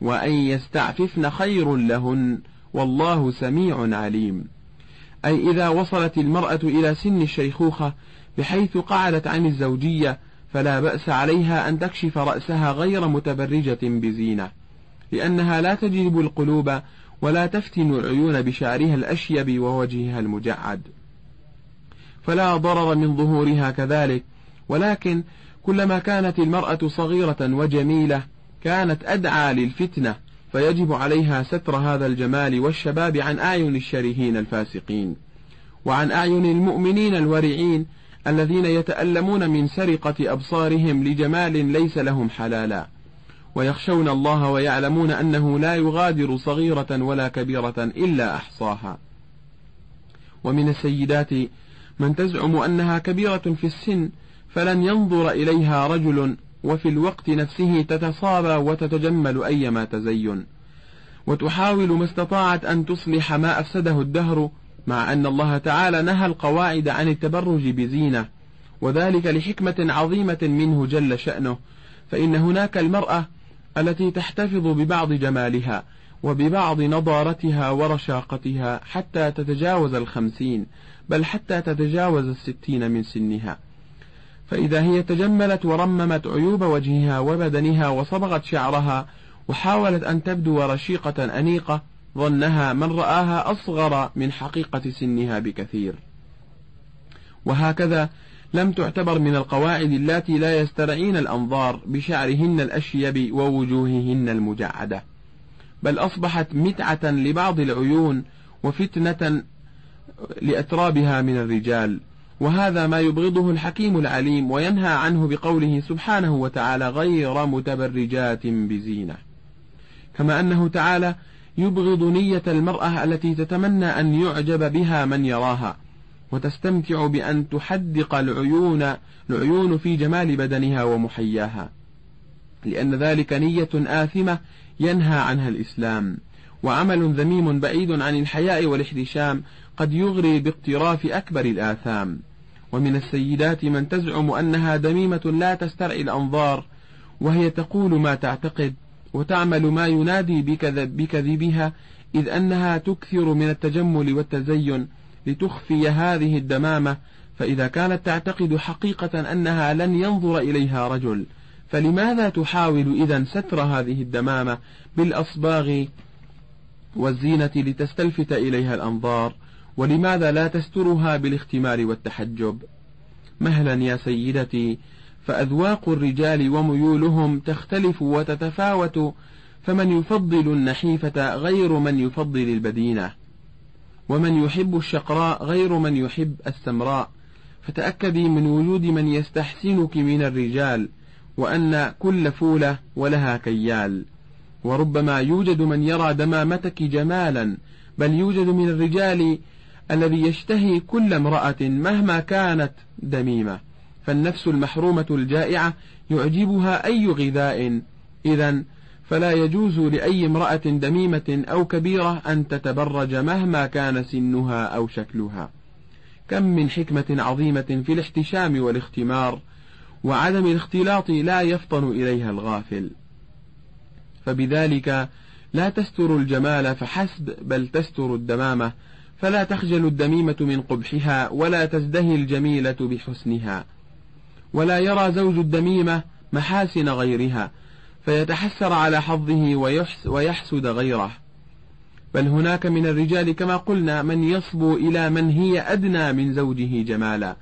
وأن يستعففن خير لهن والله سميع عليم. أي إذا وصلت المرأة إلى سن الشيخوخة بحيث قعدت عن الزوجية، فلا بأس عليها أن تكشف رأسها غير متبرجة بزينة، لأنها لا تجلب القلوب ولا تفتن العيون بشعرها الأشيب ووجهها المجعد، فلا ضرر من ظهورها كذلك. ولكن كلما كانت المرأة صغيرة وجميلة كانت أدعى للفتنة، فيجب عليها ستر هذا الجمال والشباب عن أعين الشرهين الفاسقين، وعن أعين المؤمنين الورعين الذين يتألمون من سرقة أبصارهم لجمال ليس لهم حلالا، ويخشون الله ويعلمون أنه لا يغادر صغيرة ولا كبيرة إلا أحصاها. ومن السيدات من تزعم أنها كبيرة في السن فلن ينظر إليها رجل، وفي الوقت نفسه تتصابى وتتجمل أيما تزين، وتحاول ما استطاعت أن تصلح ما أفسده الدهر، مع أن الله تعالى نهى القواعد عن التبرج بزينة، وذلك لحكمة عظيمة منه جل شأنه، فإن هناك المرأة التي تحتفظ ببعض جمالها وببعض نضارتها ورشاقتها حتى تتجاوز 50، بل حتى تتجاوز 60 من سنها، فإذا هي تجملت ورممت عيوب وجهها وبدنها وصبغت شعرها وحاولت أن تبدو رشيقة أنيقة، ظنها من رآها أصغر من حقيقة سنها بكثير. وهكذا لم تعتبر من القواعد التي لا يسترعين الأنظار بشعرهن الأشيب ووجوههن المجعدة، بل أصبحت متعة لبعض العيون وفتنة لأترابها من الرجال، وهذا ما يبغضه الحكيم العليم وينهى عنه بقوله سبحانه وتعالى: غير متبرجات بزينة. كما أنه تعالى يبغض نية المرأة التي تتمنى أن يعجب بها من يراها، وتستمتع بأن تحدق العيون في جمال بدنها ومحياها، لأن ذلك نية آثمة ينهى عنها الإسلام، وعمل ذميم بعيد عن الحياء والاحتشام قد يغري باقتراف أكبر الآثام. ومن السيدات من تزعم أنها دميمة لا تسترعي الأنظار، وهي تقول ما تعتقد وتعمل ما ينادي بكذبها، إذ أنها تكثر من التجمل والتزين لتخفي هذه الدمامة، فإذا كانت تعتقد حقيقة أنها لن ينظر إليها رجل، فلماذا تحاول إذن ستر هذه الدمامة بالأصباغ والزينة لتستلفت إليها الأنظار؟ ولماذا لا تسترها بالاختمار والتحجب؟ مهلا يا سيدتي، فأذواق الرجال وميولهم تختلف وتتفاوت، فمن يفضل النحيفة غير من يفضل البدينة، ومن يحب الشقراء غير من يحب السمراء، فتأكدي من وجود من يستحسنك من الرجال، وأن كل فولة ولها كيال، وربما يوجد من يرى دمامتك جمالا، بل يوجد من الرجال الذي يشتهي كل امرأة مهما كانت دميمة، فالنفس المحرومة الجائعة يعجبها أي غذاء، إذن فلا يجوز لأي امرأة دميمة أو كبيرة أن تتبرج مهما كان سنها أو شكلها. كم من حكمة عظيمة في الاحتشام والاختمار وعدم الاختلاط لا يفطن إليها الغافل، فبذلك لا تستر الجمال فحسب، بل تستر الدمامة، فلا تخجل الدميمة من قبحها، ولا تزدهي الجميلة بحسنها، ولا يرى زوج الدميمة محاسن غيرها فيتحسر على حظه ويحسد غيره، بل هناك من الرجال كما قلنا من يصبو إلى من هي أدنى من زوجه جمالا،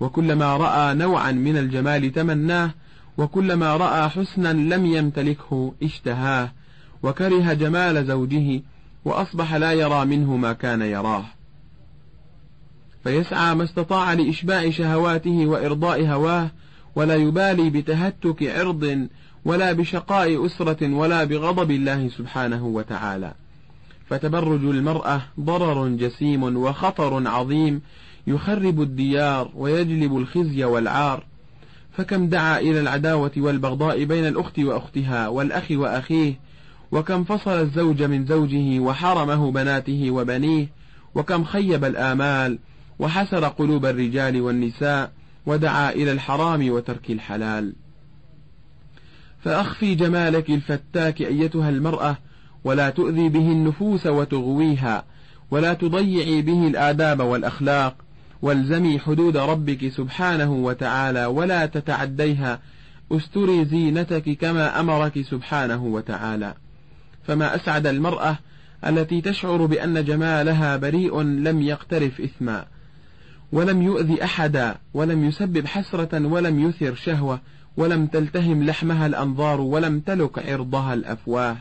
وكلما رأى نوعا من الجمال تمناه، وكلما رأى حسنا لم يمتلكه اشتهاه، وكره جمال زوجه، وأصبح لا يرى منه ما كان يراه، فيسعى ما استطاع لإشباع شهواته وإرضاء هواه، ولا يبالي بتهتك عرض ولا بشقاء أسرة ولا بغضب الله سبحانه وتعالى. فتبرج المرأة ضرر جسيم وخطر عظيم يخرب الديار ويجلب الخزي والعار، فكم دعا إلى العداوة والبغضاء بين الأخت وأختها والأخ وأخيه، وكم فصل الزوج من زوجه وحرمه بناته وبنيه، وكم خيب الآمال وحسر قلوب الرجال والنساء، ودعا إلى الحرام وترك الحلال. فأخفي جمالك الفتاك أيتها المرأة، ولا تؤذي به النفوس وتغويها، ولا تضيعي به الآداب والأخلاق، والزمي حدود ربك سبحانه وتعالى ولا تتعديها، استري زينتك كما أمرك سبحانه وتعالى. فما أسعد المرأة التي تشعر بأن جمالها بريء لم يقترف إثما، ولم يؤذي أحدا، ولم يسبب حسرة، ولم يثر شهوة، ولم تلتهم لحمها الأنظار، ولم تلك عرضها الأفواه.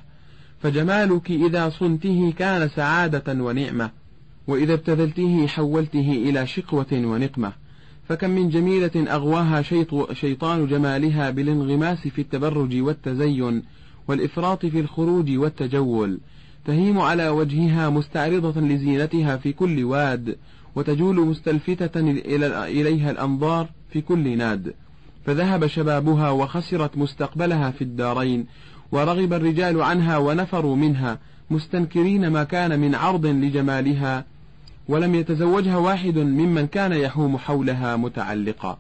فجمالك إذا صنته كان سعادة ونعمة، وإذا ابتذلته حولته إلى شقوة ونقمة. فكم من جميلة أغواها شيطان جمالها بالانغماس في التبرج والتزين والإفراط في الخروج والتجول، تهيم على وجهها مستعرضة لزينتها في كل واد، وتجول مستلفتة إليها الأنظار في كل ناد، فذهب شبابها وخسرت مستقبلها في الدارين، ورغب الرجال عنها ونفروا منها مستنكرين ما كان من عرض لجمالها، ولم يتزوجها واحد ممن كان يحوم حولها متعلقا.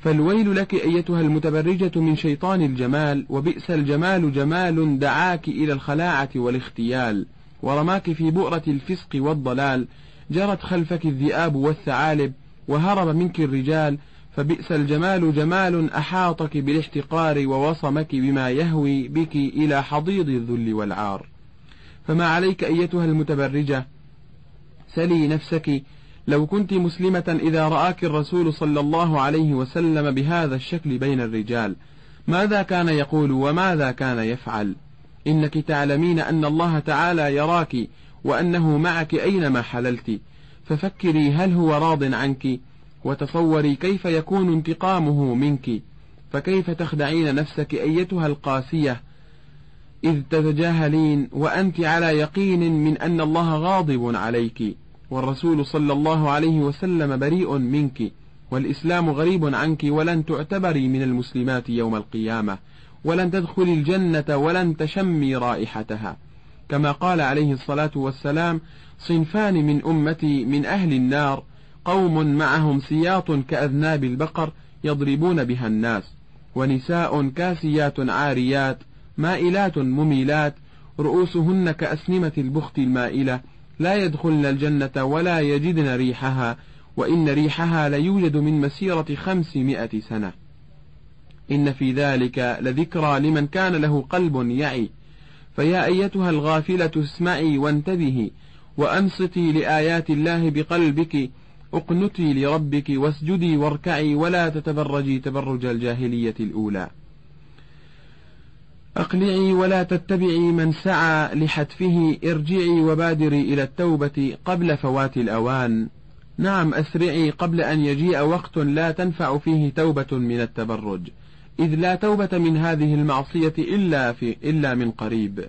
فالويل لك أيتها المتبرجة من شيطان الجمال، وبئس الجمال جمال دعاك إلى الخلاعة والاختيال، ورماك في بؤرة الفسق والضلال، جرت خلفك الذئاب والثعالب وهرب منك الرجال، فبئس الجمال جمال أحاطك بالاحتقار ووصمك بما يهوي بك إلى حضيض الذل والعار. فما عليك أيتها المتبرجة، سلي نفسك، لو كنت مسلمة إذا رآك الرسول صلى الله عليه وسلم بهذا الشكل بين الرجال، ماذا كان يقول وماذا كان يفعل؟ إنك تعلمين أن الله تعالى يراك وأنه معك أينما حللت، ففكري هل هو راض عنك، وتصوري كيف يكون انتقامه منك. فكيف تخدعين نفسك أيتها القاسية إذ تتجاهلين وأنت على يقين من أن الله غاضب عليك، والرسول صلى الله عليه وسلم بريء منك، والإسلام غريب عنك، ولن تعتبري من المسلمات يوم القيامة، ولن تدخلي الجنة، ولن تشمي رائحتها. كما قال عليه الصلاة والسلام: صنفان من أمتي من أهل النار، قوم معهم سياط كأذناب البقر يضربون بها الناس، ونساء كاسيات عاريات مائلات مميلات، رؤوسهن كأسنمة البخت المائلة، لا يدخلن الجنة ولا يجدن ريحها، وإن ريحها ليوجد من مسيرة 500 سنة. إن في ذلك لذكرى لمن كان له قلب يعي. فيا أيتها الغافلة اسمعي وانتبهي، وأنصتي لآيات الله بقلبك، اقنتي لربك واسجدي واركعي، ولا تتبرجي تبرج الجاهلية الأولى. أقلعي ولا تتبعي من سعى لحتفه، ارجعي وبادري إلى التوبة قبل فوات الأوان. نعم، أسرعي قبل أن يجيء وقت لا تنفع فيه توبة من التبرج، إذ لا توبة من هذه المعصية إلا من قريب.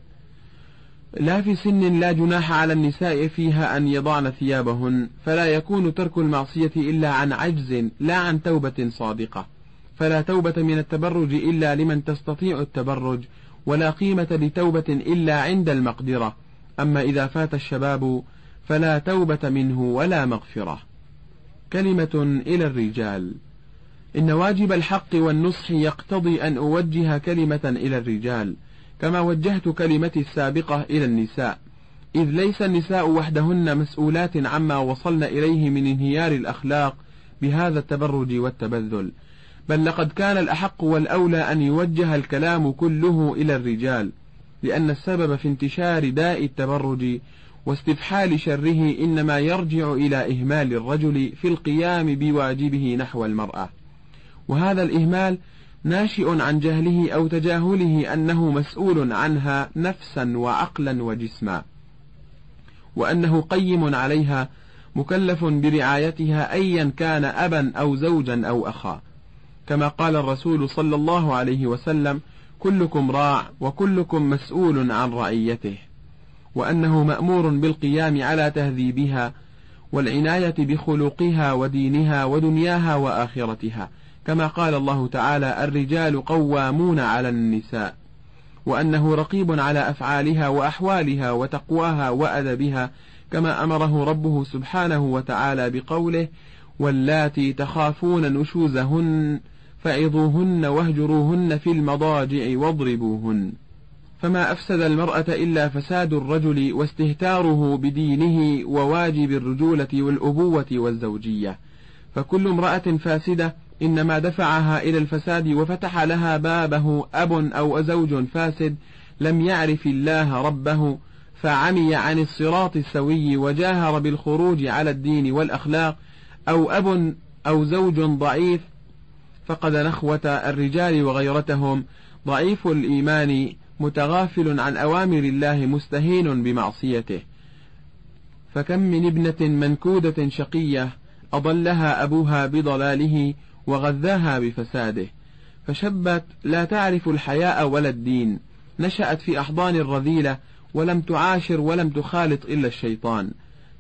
لا في سن لا جناح على النساء فيها أن يضعن ثيابهن، فلا يكون ترك المعصية إلا عن عجز لا عن توبة صادقة. فلا توبة من التبرج إلا لمن تستطيع التبرج، ولا قيمة لتوبة إلا عند المقدرة، أما إذا فات الشباب فلا توبة منه ولا مغفرة. كلمة إلى الرجال. إن واجب الحق والنصح يقتضي أن أوجه كلمة إلى الرجال، كما وجهت كلمتي السابقة إلى النساء، إذ ليس النساء وحدهن مسؤولات عما وصلن إليه من انهيار الأخلاق بهذا التبرج والتبذل، بل لقد كان الأحق والأولى أن يوجه الكلام كله إلى الرجال، لأن السبب في انتشار داء التبرج واستفحال شره إنما يرجع إلى إهمال الرجل في القيام بواجبه نحو المرأة، وهذا الإهمال ناشئ عن جهله أو تجاهله أنه مسؤول عنها نفسا وعقلا وجسما، وأنه قيم عليها مكلف برعايتها أيا كان، أبا أو زوجا أو أخا. كما قال الرسول صلى الله عليه وسلم: كلكم راع وكلكم مسؤول عن رعيته، وأنه مأمور بالقيام على تهذيبها والعناية بخلقها ودينها ودنياها وآخرتها، كما قال الله تعالى: الرجال قوامون على النساء، وأنه رقيب على أفعالها وأحوالها وتقواها وأدبها، كما أمره ربه سبحانه وتعالى بقوله: واللاتي تخافون نشوزهن فعظوهن واهجروهن في المضاجع واضربوهن. فما أفسد المرأة إلا فساد الرجل واستهتاره بدينه وواجب الرجولة والأبوة والزوجية، فكل امرأة فاسدة إنما دفعها إلى الفساد وفتح لها بابه أب أو زوج فاسد لم يعرف الله ربه، فعمي عن الصراط السوي وجاهر بالخروج على الدين والأخلاق، أو أب أو زوج ضعيف، فقد نخوة الرجال وغيرتهم، ضعيف الإيمان متغافل عن أوامر الله مستهين بمعصيته. فكم من ابنة منكودة شقية أضلها أبوها بضلاله وغذاها بفساده، فشبت لا تعرف الحياء ولا الدين، نشأت في أحضان الرذيلة ولم تعاشر ولم تخالط إلا الشيطان،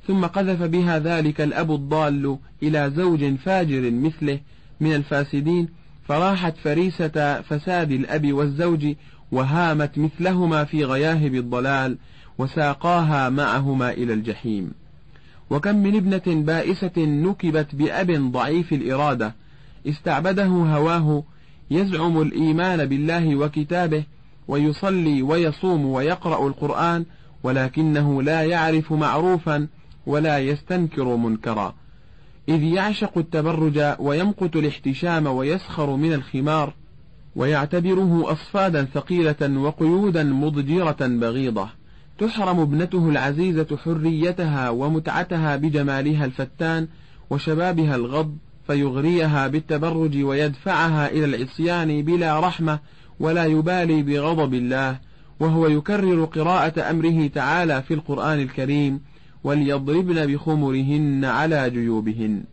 ثم قذف بها ذلك الأب الضال إلى زوج فاجر مثله من الفاسدين، فراحت فريسة فساد الأب والزوج وهامت مثلهما في غياهب الضلال وساقاها معهما إلى الجحيم. وكم من ابنة بائسة نكبت بأب ضعيف الإرادة استعبده هواه، يزعم الإيمان بالله وكتابه ويصلي ويصوم ويقرأ القرآن، ولكنه لا يعرف معروفا ولا يستنكر منكرا، إذ يعشق التبرج ويمقت الاحتشام ويسخر من الخمار ويعتبره أصفادا ثقيلة وقيودا مضجرة بغيضة. تحرم ابنته العزيزة حريتها ومتعتها بجمالها الفتان وشبابها الغض، فيغريها بالتبرج ويدفعها إلى العصيان بلا رحمة ولا يبالي بغضب الله، وهو يكرر قراءة أمره تعالى في القرآن الكريم: وليضربن بخمرهن على جيوبهن،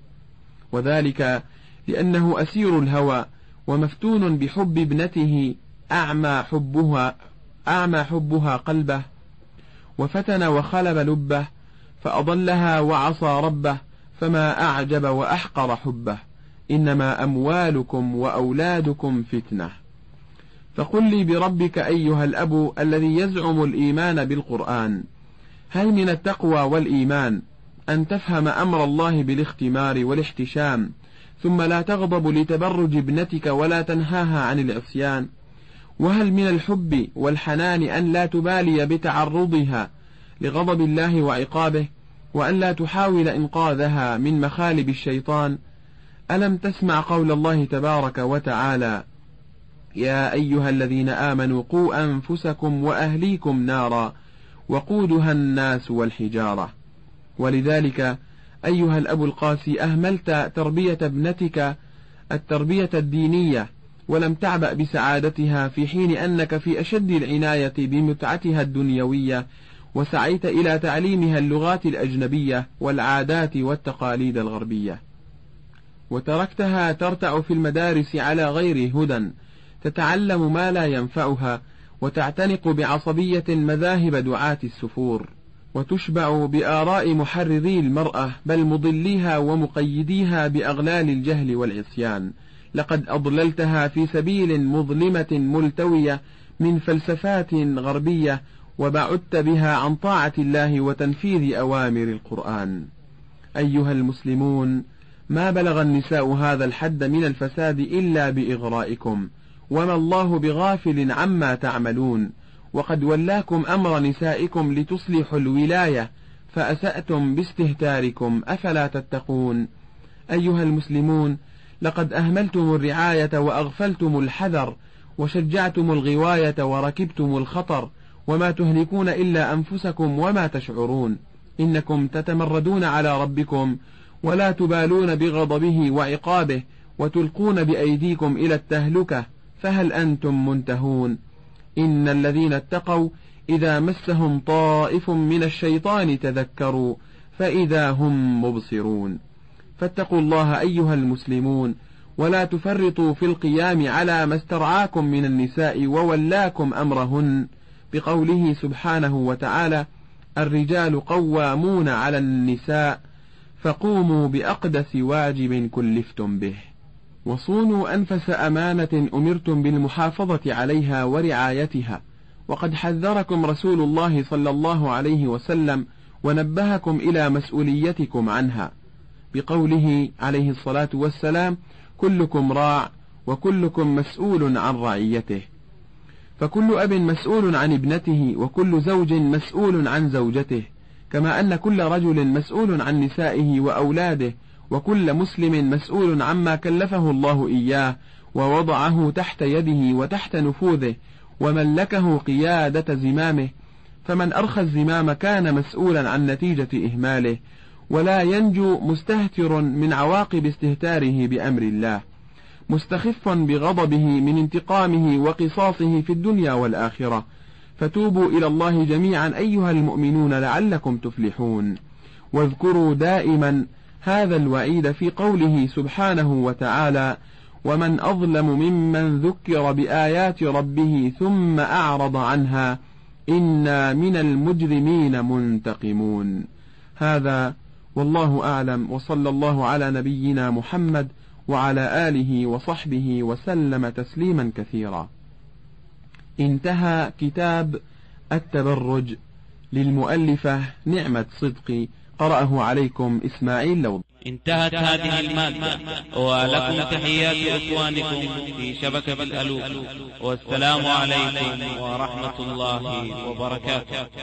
وذلك لأنه أسير الهوى ومفتون بحب ابنته، أعمى حبها قلبه، وفتن وخلب لبه، فأضلها وعصى ربه، فما أعجب وأحقر حبه. إنما أموالكم وأولادكم فتنة. فقل لي بربك أيها الأب الذي يزعم الإيمان بالقرآن، هل من التقوى والإيمان أن تفهم أمر الله بالاختمار والاحتشام، ثم لا تغضب لتبرج ابنتك ولا تنهاها عن العصيان؟ وهل من الحب والحنان أن لا تبالي بتعرضها لغضب الله وعقابه، وأن لا تحاول إنقاذها من مخالب الشيطان؟ ألم تسمع قول الله تبارك وتعالى: يا أيها الذين آمنوا قوا أنفسكم وأهليكم نارا وقودها الناس والحجارة. ولذلك أيها الأب القاسي أهملت تربية ابنتك التربية الدينية، ولم تعبأ بسعادتها، في حين أنك في أشد العناية بمتعتها الدنيوية، وسعيت إلى تعليمها اللغات الأجنبية والعادات والتقاليد الغربية، وتركتها ترتع في المدارس على غير هدى، تتعلم ما لا ينفعها، وتعتنق بعصبية مذاهب دعاة السفور، وتشبع بآراء محرري المرأة، بل مضليها ومقيديها بأغلال الجهل والعصيان. لقد أضللتها في سبيل مظلمة ملتوية من فلسفات غربية، وبعدت بها عن طاعة الله وتنفيذ أوامر القرآن. أيها المسلمون، ما بلغ النساء هذا الحد من الفساد إلا بإغرائكم، وما الله بغافل عما تعملون، وقد ولاكم أمر نسائكم لتصلحوا الولاية، فأسأتم باستهتاركم، أفلا تتقون؟ أيها المسلمون، لقد أهملتم الرعاية وأغفلتم الحذر، وشجعتم الغواية وركبتم الخطر، وما تهلكون إلا أنفسكم وما تشعرون. إنكم تتمردون على ربكم ولا تبالون بغضبه وعقابه، وتلقون بأيديكم إلى التهلكة، فهل أنتم منتهون؟ إن الذين اتقوا إذا مسهم طائف من الشيطان تذكروا فإذا هم مبصرون. فاتقوا الله أيها المسلمون، ولا تفرطوا في القيام على ما استرعاكم من النساء وولاكم أمرهن، بقوله سبحانه وتعالى: الرجال قوامون على النساء فقوموا بأقدس واجب كلفتم به، وصونوا أنفس أمانة أمرتم بالمحافظة عليها ورعايتها. وقد حذركم رسول الله صلى الله عليه وسلم ونبهكم إلى مسؤوليتكم عنها، بقوله عليه الصلاة والسلام: كلكم راع وكلكم مسؤول عن رعيته. فكل أب مسؤول عن ابنته، وكل زوج مسؤول عن زوجته، كما أن كل رجل مسؤول عن نسائه وأولاده، وكل مسلم مسؤول عما كلفه الله إياه ووضعه تحت يده وتحت نفوذه وملكه قيادة زمامه، فمن أرخى الزمام كان مسؤولا عن نتيجة إهماله، ولا ينجو مستهتر من عواقب استهتاره بأمر الله، مستخف بغضبه من انتقامه وقصاصه في الدنيا والآخرة. فتوبوا إلى الله جميعا أيها المؤمنون لعلكم تفلحون. واذكروا دائما هذا الوعيد في قوله سبحانه وتعالى: ومن أظلم ممن ذكر بآيات ربه ثم أعرض عنها إنا من المجرمين منتقمون. هذا والله أعلم، وصلى الله على نبينا محمد وعلى آله وصحبه وسلم تسليما كثيرا. انتهى كتاب التبرج للمؤلفة نعمت صدقي، قرأه عليكم إسماعيل لوضة. انتهت هذه المادة، ولكم تحيات إخوانكم في شبكة الألوف، والسلام عليكم ورحمة الله وبركاته.